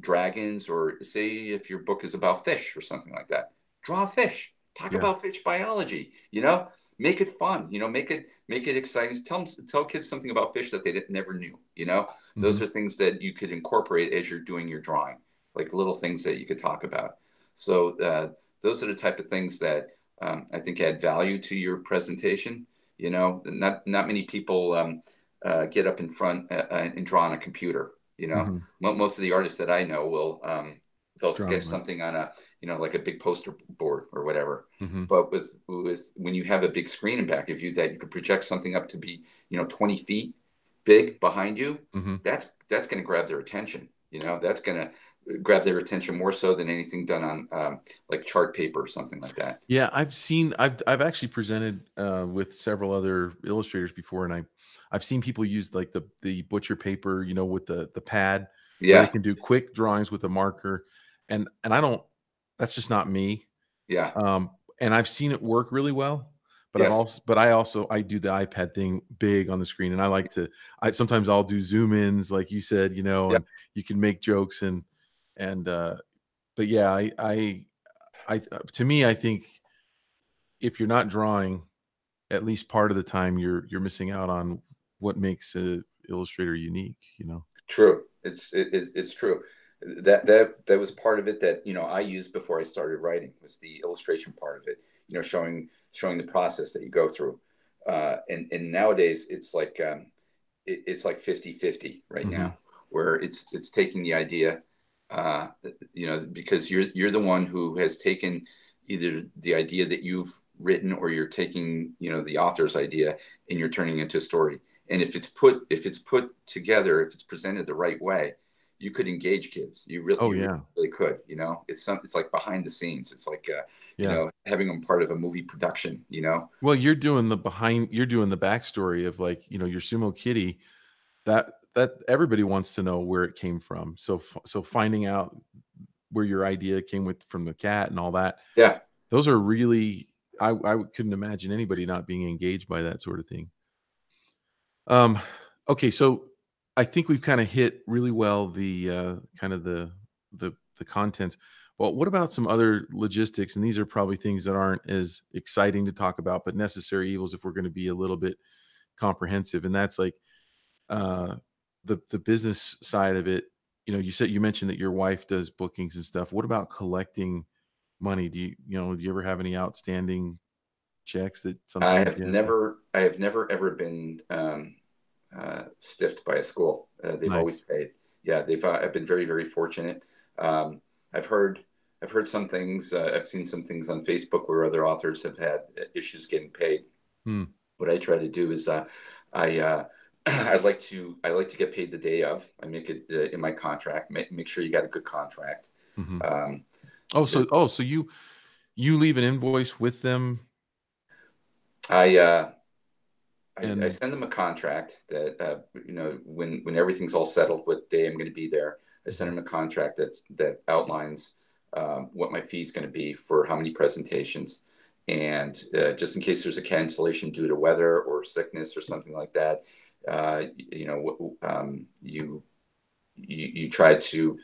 dragons, or say if your book is about fish or something like that, draw fish, talk about fish biology, you know, make it fun, you know, make it exciting. Tell kids something about fish that they never knew, you know, those are things that you could incorporate as you're doing your drawing, like little things that you could talk about. So those are the type of things that I think add value to your presentation. You know, not many people get up in front and draw on a computer. You know, most of the artists that I know will they'll sketch something on a, you know, like a big poster board or whatever. But with when you have a big screen in back of you that you can project something up to be, you know, 20 feet big behind you, that's going to grab their attention. You know, that's going to grab their attention more so than anything done on like chart paper or something like that. Yeah, I've actually presented with several other illustrators before, and I've seen people use like the butcher paper, you know, with the pad. Yeah, they can do quick drawings with a marker, and I don't. That's just not me. Yeah. And I've seen it work really well, but yes. I do the iPad thing big on the screen, and I like to. Sometimes I'll do zoom ins, like you said, you know, and you can make jokes and but yeah, I to me, I think if you're not drawing at least part of the time, you're missing out on what makes an illustrator unique, you know. True. It's true. That was part of it that, you know, I used before I started writing, was the illustration part of it, you know, showing the process that you go through. And nowadays it's like 50-50 right now, where it's taking the idea, you know, because you're the one who has taken either the idea that you've written, or you're taking, you know, the author's idea and you're turning it into a story. And if it's put together, if it's presented the right way, you could engage kids. You really, really could, you know, it's like behind the scenes. It's like, you know, having them part of a movie production, you know? Well, you're doing the backstory of, like, you know, your Sumo Kitty that everybody wants to know where it came from. So finding out where your idea came from the cat and all that. Yeah. Those are really, I couldn't imagine anybody not being engaged by that sort of thing. Okay. So I think we've kind of hit really well, the, kind of the contents. Well, what about some other logistics? And these are probably things that aren't as exciting to talk about, but necessary evils if we're going to be a little bit comprehensive. And that's like, the business side of it. You know, you mentioned that your wife does bookings and stuff. What about collecting money? Do you ever have any outstanding checks that sometimes I have never ever been stiffed by a school. They've always paid. Yeah, I've been very, very fortunate. I've heard some things. I've seen some things on Facebook where other authors have had issues getting paid. What I try to do is I like to get paid the day of. I make it in my contract. Make sure you got a good contract. So you leave an invoice with them. I send them a contract that, you know, when everything's all settled, what day I'm going to be there, I send them a contract that outlines what my fee is going to be for how many presentations. And just in case there's a cancellation due to weather or sickness or something like that, you know, you try to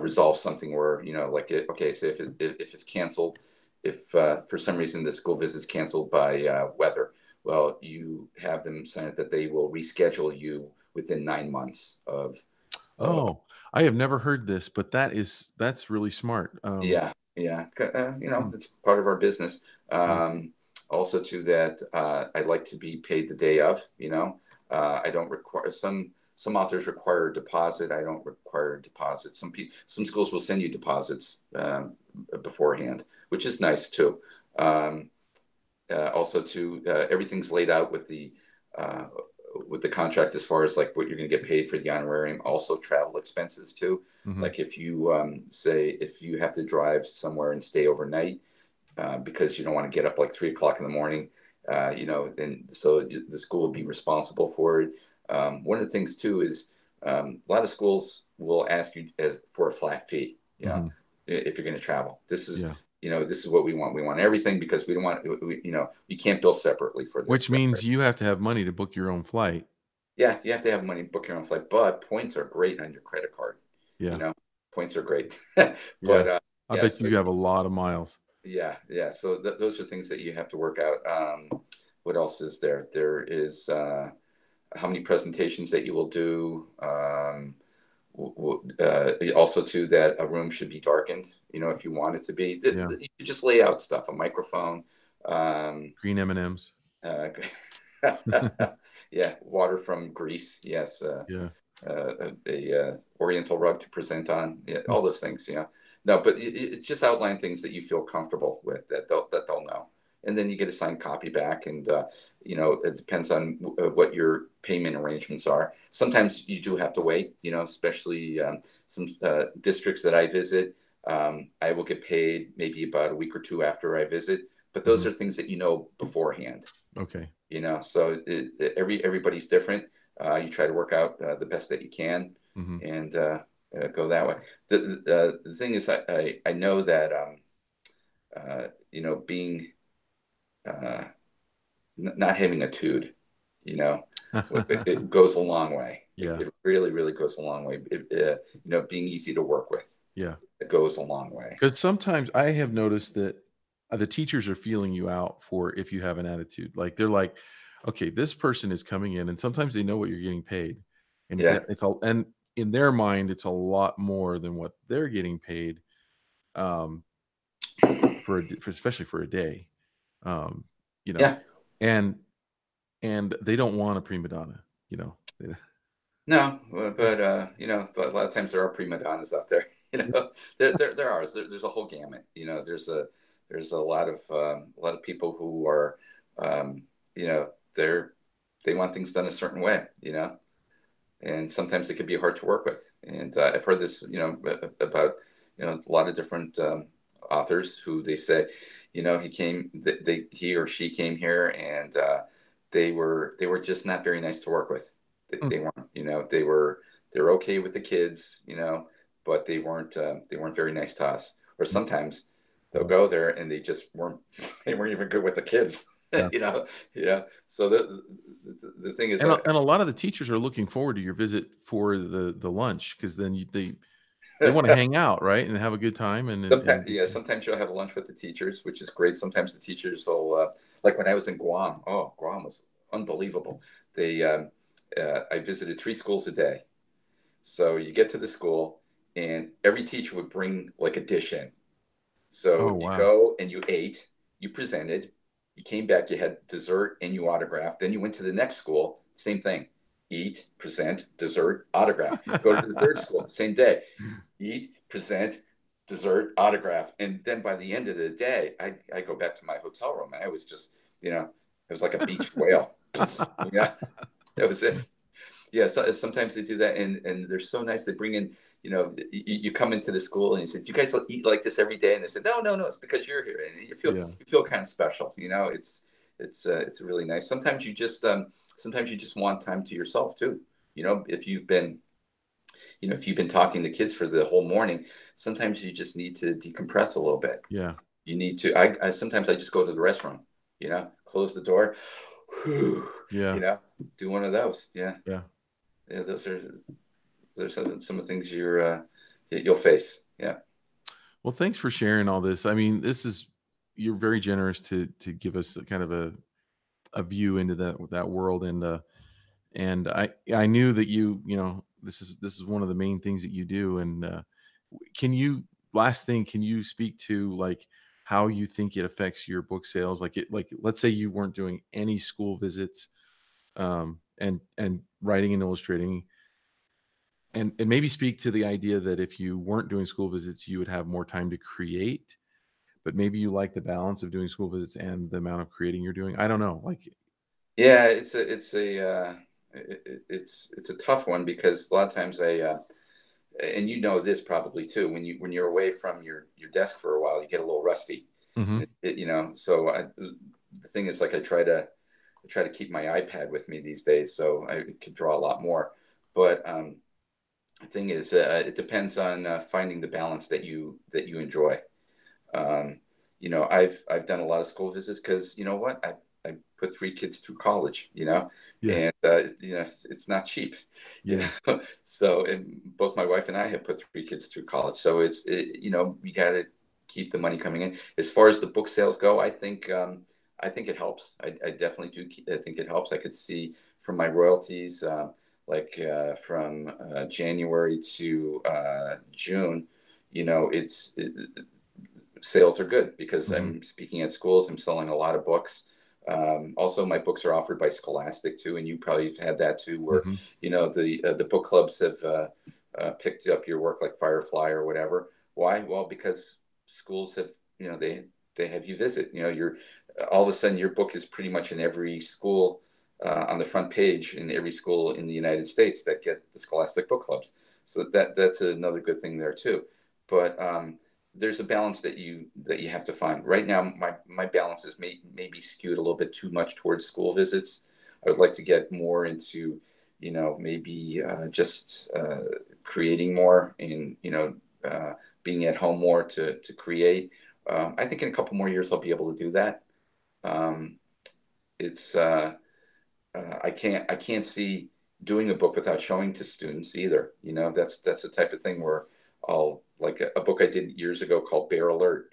resolve something where, you know, like, okay, so if it's canceled, if for some reason the school visit's canceled by weather, well, you have them sign it that they will reschedule you within 9 months of. I have never heard this, but that's really smart. Yeah. You know, it's part of our business. Also too, that I like to be paid the day of, you know. I don't require, some authors require a deposit. I don't require a deposit. Some schools will send you deposits beforehand, which is nice too. Also too, everything's laid out with the contract as far as like what you're going to get paid for the honorarium, also travel expenses too. Like if you say, if you have to drive somewhere and stay overnight because you don't want to get up like 3 o'clock in the morning, you know, and so the school will be responsible for it. One of the things too is a lot of schools will ask you for a flat fee, you know, if you're going to travel. This is, you know, this is what we want. We want everything because we don't want, you know, you can't bill separately for this. Which means you have to have money to book your own flight. Yeah, you have to have money to book your own flight, but points are great on your credit card. Yeah. You know, points are great. But I bet you have a lot of miles. Yeah. So those are things that you have to work out. What else is there? There is how many presentations that you will do, Also too, that a room should be darkened, you know, if you want it to be. Yeah. You could just lay out stuff, a microphone, green M&Ms, yeah, water from Greece, yes, yeah, a oriental rug to present on, yeah, all those things, yeah. No, but it just outline things that you feel comfortable with, that they'll know, and then you get a signed copy back, and you know, it depends on what your payment arrangements are. Sometimes you do have to wait, you know, especially some districts that I visit. I will get paid maybe about a week or two after I visit, but those are things that you know beforehand. Okay. You know, so everybody's different. You try to work out the best that you can, and go that way. The thing is, I know that, you know, being... not having a toot, you know, it goes a long way. Yeah. It really, really goes a long way. You know, being easy to work with. Yeah. It goes a long way. Because sometimes I have noticed that the teachers are feeling you out for if you have an attitude. Like, they're like, okay, this person is coming in, and sometimes they know what you're getting paid. And and in their mind, it's a lot more than what they're getting paid, especially for a day, you know. Yeah. And they don't want a prima donna, you know. No, but you know, a lot of times there are prima donnas out there. You know, there are. There's a whole gamut. You know, there's a lot of people who are, you know, they want things done a certain way. You know, and sometimes it can be hard to work with. And I've heard this, you know, about, you know, a lot of different authors who they say, you know, he or she came here, and they were just not very nice to work with. They weren't, you know, they're okay with the kids, you know, but they weren't very nice to us. Or sometimes they'll go there and they weren't even good with the kids, yeah. You know, yeah. So the thing is, and a lot of the teachers are looking forward to your visit for the lunch, because then they want to hang out, right, and have a good time. And sometimes you'll have lunch with the teachers, which is great. Sometimes the teachers will, like when I was in Guam. Oh, Guam was unbelievable. I visited 3 schools a day. So you get to the school, and every teacher would bring like a dish in. So you go and you ate, you presented, you came back, you had dessert, and you autographed. Then you went to the next school, same thing. Eat, present, dessert, autograph. Go to the third school, same day. Eat, present, dessert, autograph. And then by the end of the day, I go back to my hotel room, and I was just, you know, it was like a beach whale. Yeah, that was it. Yeah, so sometimes they do that, and they're so nice. They bring in, you know, you come into the school and you say, do you guys eat like this every day? And they said, no, it's because you're here. And you feel kind of special. You know, it's really nice. Sometimes you just, sometimes you just want time to yourself too. You know, if you've been talking to kids for the whole morning, sometimes you just need to decompress a little bit. Yeah. You need to, I sometimes I just go to the restroom, you know, close the door. Whew, yeah. You know, do one of those. Yeah. Yeah. Yeah. Those are some of the things you'll face. Yeah. Well, thanks for sharing all this. I mean, you're very generous to give us kind of a view into that world, and I knew that you know, this is one of the main things that you do. And can you speak to like how you think it affects your book sales? Like let's say you weren't doing any school visits, and writing and illustrating, and maybe speak to the idea that if you weren't doing school visits, you would have more time to create. But maybe you like the balance of doing school visits and the amount of creating you're doing. I don't know. Like, yeah, it's a tough one, because a lot of times and you know this probably too, when you're away from your desk for a while, you get a little rusty, you know? So the thing is, like, I try to keep my iPad with me these days, so I could draw a lot more. But the thing is, it depends on finding the balance that you enjoy. You know, I've done a lot of school visits, because you know what, I put 3 kids through college, you know, yeah. And, you know, it's not cheap, yeah. You know, so both my wife and I have put 3 kids through college. So you know, you got to keep the money coming in. As far as the book sales go, I think it helps. I definitely do. I think it helps. I could see from my royalties, like from January to June, you know, sales are good because mm-hmm. I'm speaking at schools. I'm selling a lot of books. Also, my books are offered by Scholastic too, and you probably have had that too, where mm-hmm. you know the book clubs have picked up your work, like Firefly or whatever. Why? Well, because schools have, you know, they have you visit. You know, you're all of a sudden your book is pretty much in every school on the front page in every school in the United States that get the Scholastic book clubs. So that's another good thing there too. But there's a balance that you have to find. Right now, my balance is maybe skewed a little bit too much towards school visits. I would like to get more into, you know, maybe just creating more and, you know, being at home more to create. I think in a couple more years I'll be able to do that. I can't see doing a book without showing to students either. You know, that's the type of thing where I'll, like a book I did years ago called Bear Alert.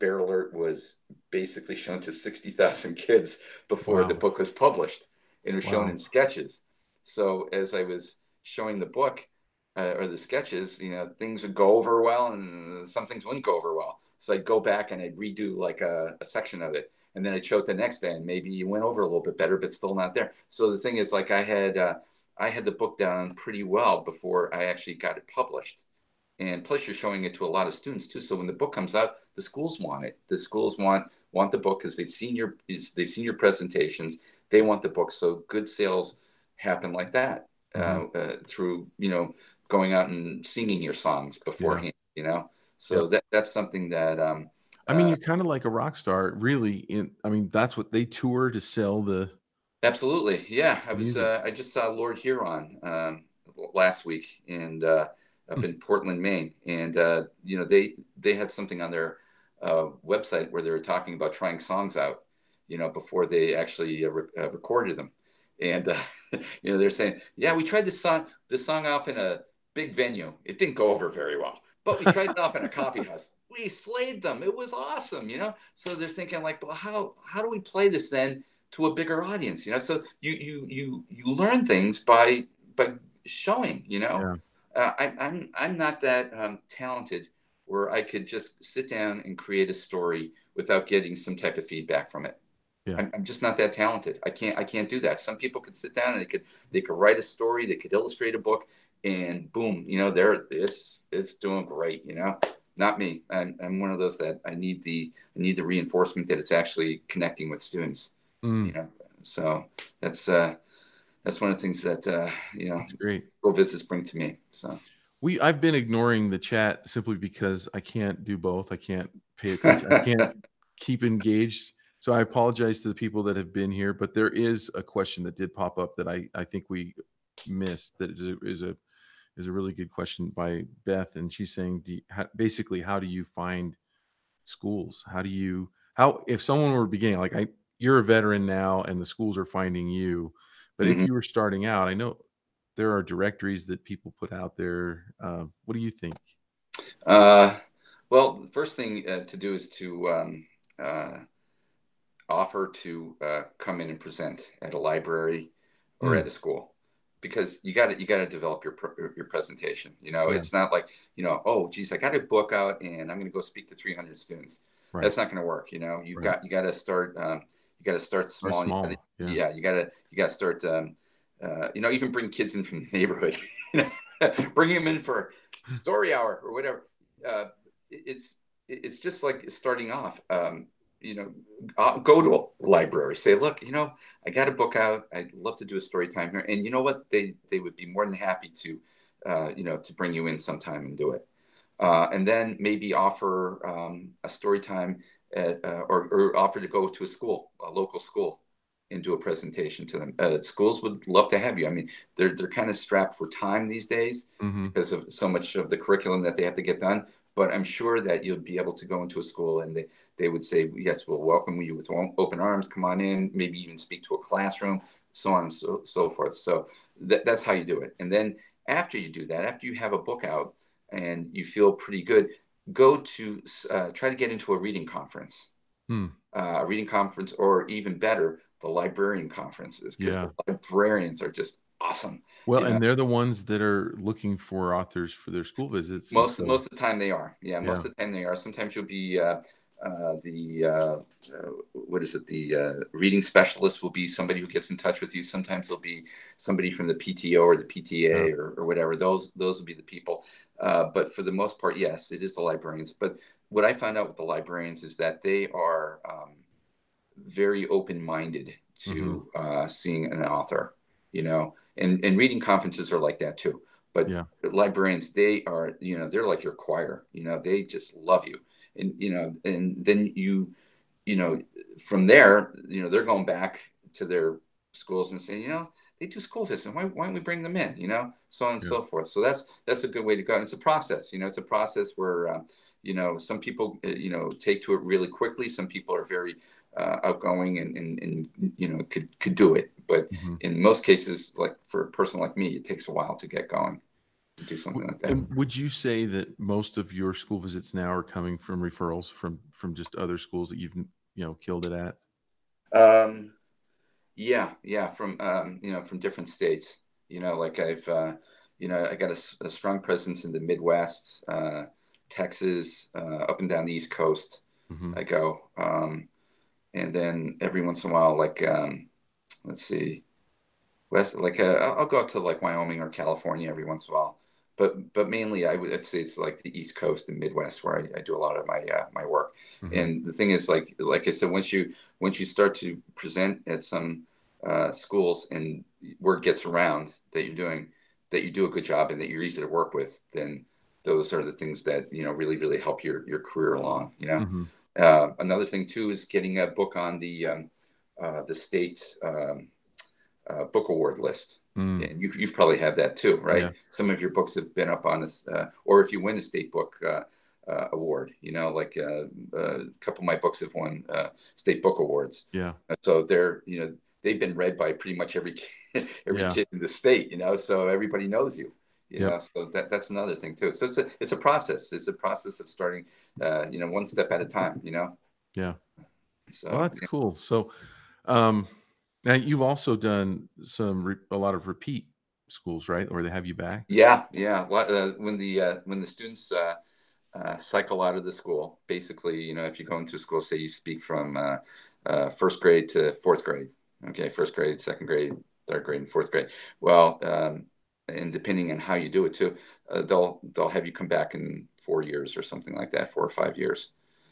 Bear Alert was basically shown to 60,000 kids before wow. the book was published. It was wow. shown in sketches. So as I was showing the book or the sketches, you know, things would go over well and some things wouldn't go over well. So I'd go back and I'd redo like a section of it. And then I'd show it the next day and maybe it went over a little bit better, but still not there. So the thing is, like I had the book down pretty well before I actually got it published. And plus, you're showing it to a lot of students too. So when the book comes out, the schools want it. The schools want the book because they've seen your presentations. They want the book. So good sales happen like that mm-hmm. Through, you know, going out and singing your songs beforehand. Yeah. You know, so yeah. that's something that. I mean, you're kind of like a rock star, really. That's what they tour to sell the. Absolutely, yeah. I was. I just saw Lord Huron last week, and. Up in Portland, Maine. And, you know, they had something on their website where they were talking about trying songs out, you know, before they actually recorded them. And, you know, they're saying, yeah, we tried this song off in a big venue. It didn't go over very well, but we tried it off in a coffee house. We slayed them. It was awesome, you know? So they're thinking like, well, how do we play this then to a bigger audience? You know, so you learn things by showing, you know? Yeah. I'm not that talented where I could just sit down and create a story without getting some type of feedback from it. Yeah. I'm just not that talented. I can't do that. Some people could sit down and they could write a story, they could illustrate a book, and boom, you know, it's doing great. You know, not me. I'm one of those that I need the reinforcement that it's actually connecting with students. Mm. You know, so that's. That's one of the things that, you know, school visits bring to me. So I've been ignoring the chat simply because I can't do both. I can't pay attention. I can't keep engaged. So I apologize to the people that have been here, but there is a question that did pop up that I think we missed. That is a really good question by Beth. And she's saying, basically, how do you find schools? How, if someone were beginning, like you're a veteran now and the schools are finding you, but mm-hmm. if you were starting out, I know there are directories that people put out there. What do you think? Well, the first thing to do is to offer to come in and present at a library or mm-hmm. at a school, because you got to develop your presentation. You know, yeah. It's not like, you know, oh, geez, I got a book out and I'm going to go speak to 300 students. Right. That's not going to work. You know, you got to start. You got to start small. Yeah. You got to start, you know, even bring kids in from the neighborhood, bring them in for story hour or whatever. It's just like starting off, you know, I'll go to a library, say, look, you know, I got a book out. I'd love to do a story time here. And you know what? They would be more than happy to, you know, to bring you in sometime and do it. And then maybe offer a story time at, or offer to go to a school, a local school, and do a presentation to them. Schools would love to have you. I mean, they're kind of strapped for time these days mm-hmm. because of so much of the curriculum that they have to get done. But I'm sure that you'll be able to go into a school and they would say, yes, we'll welcome you with open arms. Come on in, maybe even speak to a classroom, so on and so forth. So that's how you do it. And then after you do that, after you have a book out and you feel pretty good, go to try to get into a reading conference, or even better, the librarian conferences, because yeah. the librarians are just awesome. Well, and they're the ones that are looking for authors for their school visits. Most of the time they are. Yeah, most of the time they are. Sometimes you'll be reading specialist will be somebody who gets in touch with you. Sometimes it'll be somebody from the PTO or the PTA or whatever. Those will be the people. But for the most part, yes, it is the librarians. But what I found out with the librarians is that they are very open-minded to seeing an author, you know, and reading conferences are like that too. But librarians, they are, you know, they're like your choir, you know, they just love you. And, you know, and then you know, from there, you know, they're going back to their schools and saying, you know, they do school visits. Why don't we bring them in, you know, so on and so forth. So that's a good way to go. And it's a process, you know, it's a process where, you know, some people, you know, take to it really quickly. Some people are very outgoing and, you know, could do it. But in most cases, like for a person like me, it takes a while to get going. Do something like that. And would you say that most of your school visits now are coming from referrals from just other schools that you've, you know, killed it at? Yeah. From, you know, from different states, you know, like I've, you know, I got a strong presence in the Midwest, Texas, up and down the East Coast. I go, and then every once in a while, like, let's see, West, like, I'll go up to like Wyoming or California every once in a while. But mainly I would say it's like the East Coast and Midwest where I do a lot of my my work. And the thing is, like I said, once you start to present at some schools and word gets around that you're doing, that you do a good job and that you're easy to work with, then those are the things that, you know, really, really help your career along, you know. Another thing too is getting a book on the state book award list. And you've probably had that too, right? Some of your books have been up on this, or if you win a state book award, you know, like a couple of my books have won state book awards. So they're, you know, they've been read by pretty much every kid, kid in the state, you know, so everybody knows you, you know, so that's another thing too. So it's a process. It's a process of starting, you know, one step at a time, you know? So well, that's cool. So, now you've also done a lot of repeat schools, right? Or they have you back? Yeah. When the students cycle out of the school, basically, you know, if you go into a school, say you speak from first grade to fourth grade, okay, first grade, second grade, third grade, and fourth grade. Well, and depending on how you do it too, they'll have you come back in 4 years or something like that, 4 or 5 years,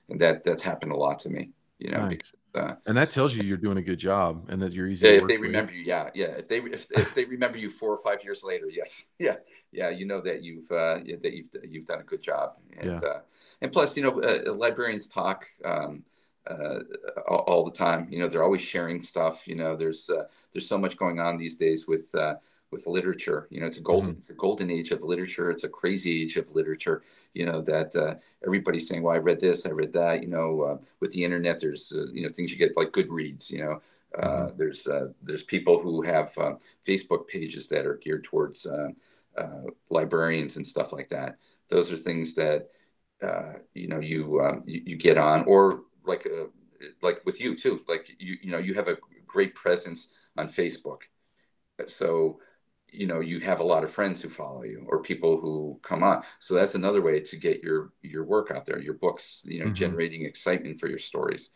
and that's happened a lot to me. You know, nice. Because, and that tells you you're doing a good job and that you're easy. If they remember you, if they remember you 4 or 5 years later, you know that you've done a good job. And and plus, you know, librarians talk all the time. You know, they're always sharing stuff. You know, there's so much going on these days with literature. You know, it's a golden age of literature. It's a crazy age of literature. You know, that everybody's saying, well, I read this, I read that, you know, with the internet, there's, you know, things you get like Goodreads, you know, there's people who have Facebook pages that are geared towards librarians and stuff like that. Those are things that, you know, you get on, or like with you too, like, you know, you have a great presence on Facebook. So, you know, you have a lot of friends who follow you or people who come on. So that's another way to get your work out there, your books, you know, generating excitement for your stories,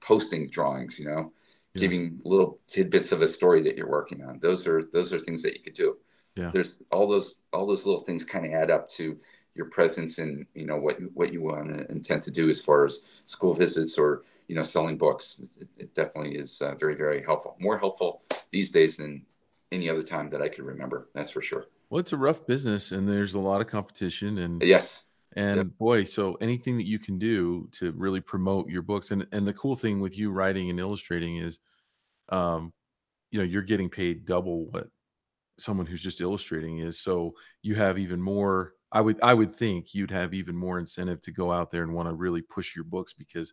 posting drawings, you know, giving little tidbits of a story that you're working on. Those are things that you could do. Yeah. There's all those little things kind of add up to your presence and, you know, what you want to intend to do as far as school visits or, you know, selling books. It definitely is very, very helpful, more helpful these days than any other time that I can remember, that's for sure. Well, it's a rough business and there's a lot of competition and boy, so anything that you can do to really promote your books. And the cool thing with you writing and illustrating is, you know, you're getting paid double what someone who's just illustrating is. So you have even more, I would think you'd have even more incentive to go out there and want to really push your books, because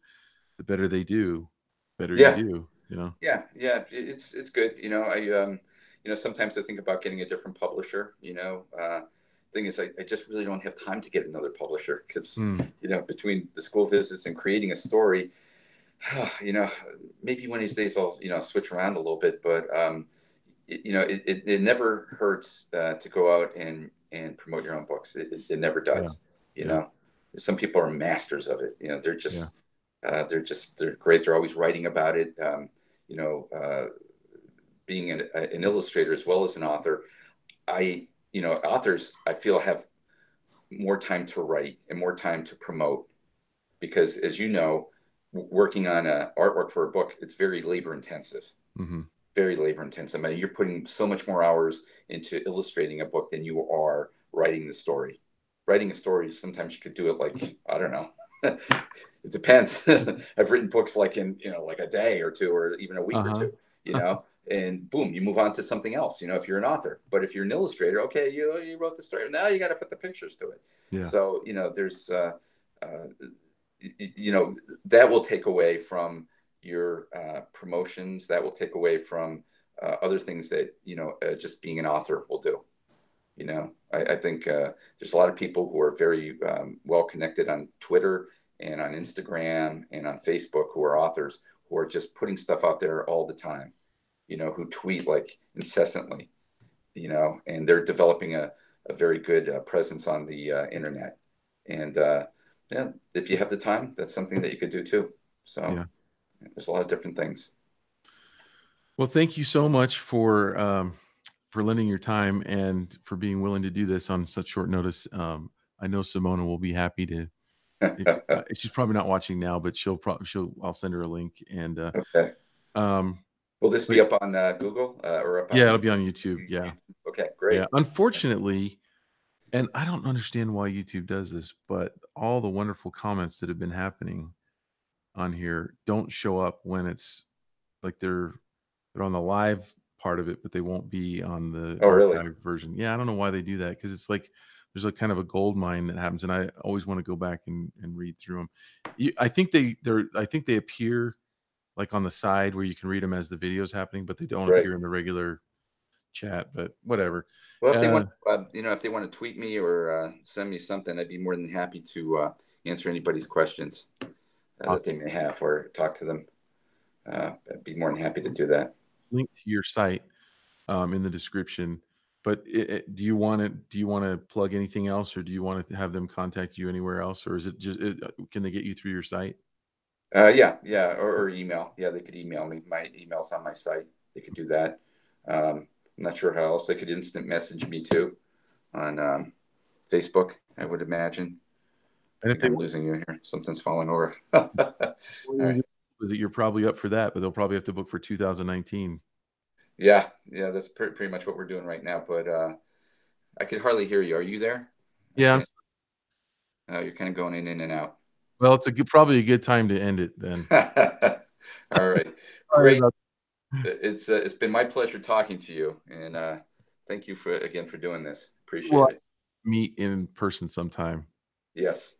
the better they do, better you do, you know? Yeah. It's good. You know, you know, sometimes I think about getting a different publisher, you know, thing is I just really don't have time to get another publisher because, you know, between the school visits and creating a story, you know, maybe one of these days I'll, you know, switch around a little bit, but, it never hurts to go out and promote your own books. It never does. Yeah. You know, some people are masters of it. You know, they're just, they're great. They're always writing about it. You know, being an illustrator as well as an author, authors, I feel, have more time to write and more time to promote, because as you know, working on artwork for a book, it's very labor intensive. Mm-hmm. Very labor intensive. I mean, you're putting so much more hours into illustrating a book than you are writing the story. Writing a story, sometimes you could do it like, I don't know. It depends. I've written books like in, like a day or two, or even a week or two, and boom, you move on to something else, if you're an author. But if you're an illustrator, okay, you wrote the story. Now you got to put the pictures to it. Yeah. So, there's, that will take away from your promotions. That will take away from other things that, just being an author will do. I think there's a lot of people who are very well connected on Twitter and on Instagram and on Facebook who are authors, who are just putting stuff out there all the time, who tweet like incessantly, and they're developing a very good presence on the internet. And if you have the time, that's something that you could do too. So there's a lot of different things. Well, thank you so much for lending your time and for being willing to do this on such short notice. I know Simona will be happy to, she's probably not watching now, but I'll send her a link. And, okay. Will this be up on Google or up on it'll be on YouTube. Yeah. Okay, great. Yeah. Unfortunately, and I don't understand why YouTube does this, but all the wonderful comments that have been happening on here don't show up when it's like they're on the live part of it, but they won't be on the version. Yeah, I don't know why they do that, because it's like there's like kind of a gold mine that happens, and I always want to go back and read through them. I think they appear like on the side where you can read them as the video's happening, but they don't appear in the regular chat. But whatever. Well, if they want, if they want to tweet me or send me something, I'd be more than happy to answer anybody's questions that they may have, or talk to them. I'd be more than happy to do that. Link to your site in the description, but do you want to plug anything else, or do you want to have them contact you anywhere else, or is it just can they get you through your site? Or email. They could email me. My email's on my site. They could do that. I'm not sure how else. They could instant message me too on Facebook, I would imagine. And if I'm losing you here, something's falling over. All right. That you're probably up for that, but they'll probably have to book for 2019. Yeah, that's pretty much what we're doing right now. But I could hardly hear you. Are you there? Yeah. You're kind of going in and out. Well, it's probably a good time to end it then. All right. Great. It's been my pleasure talking to you, and thank you again for doing this. Appreciate it. Meet in person sometime. Yes,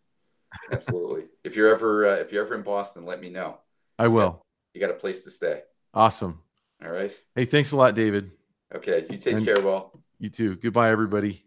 absolutely. If you're ever in Boston, let me know. I will. You got a place to stay. Awesome. All right. Hey, thanks a lot, David. Okay. You take care, Will. You too. Goodbye, everybody.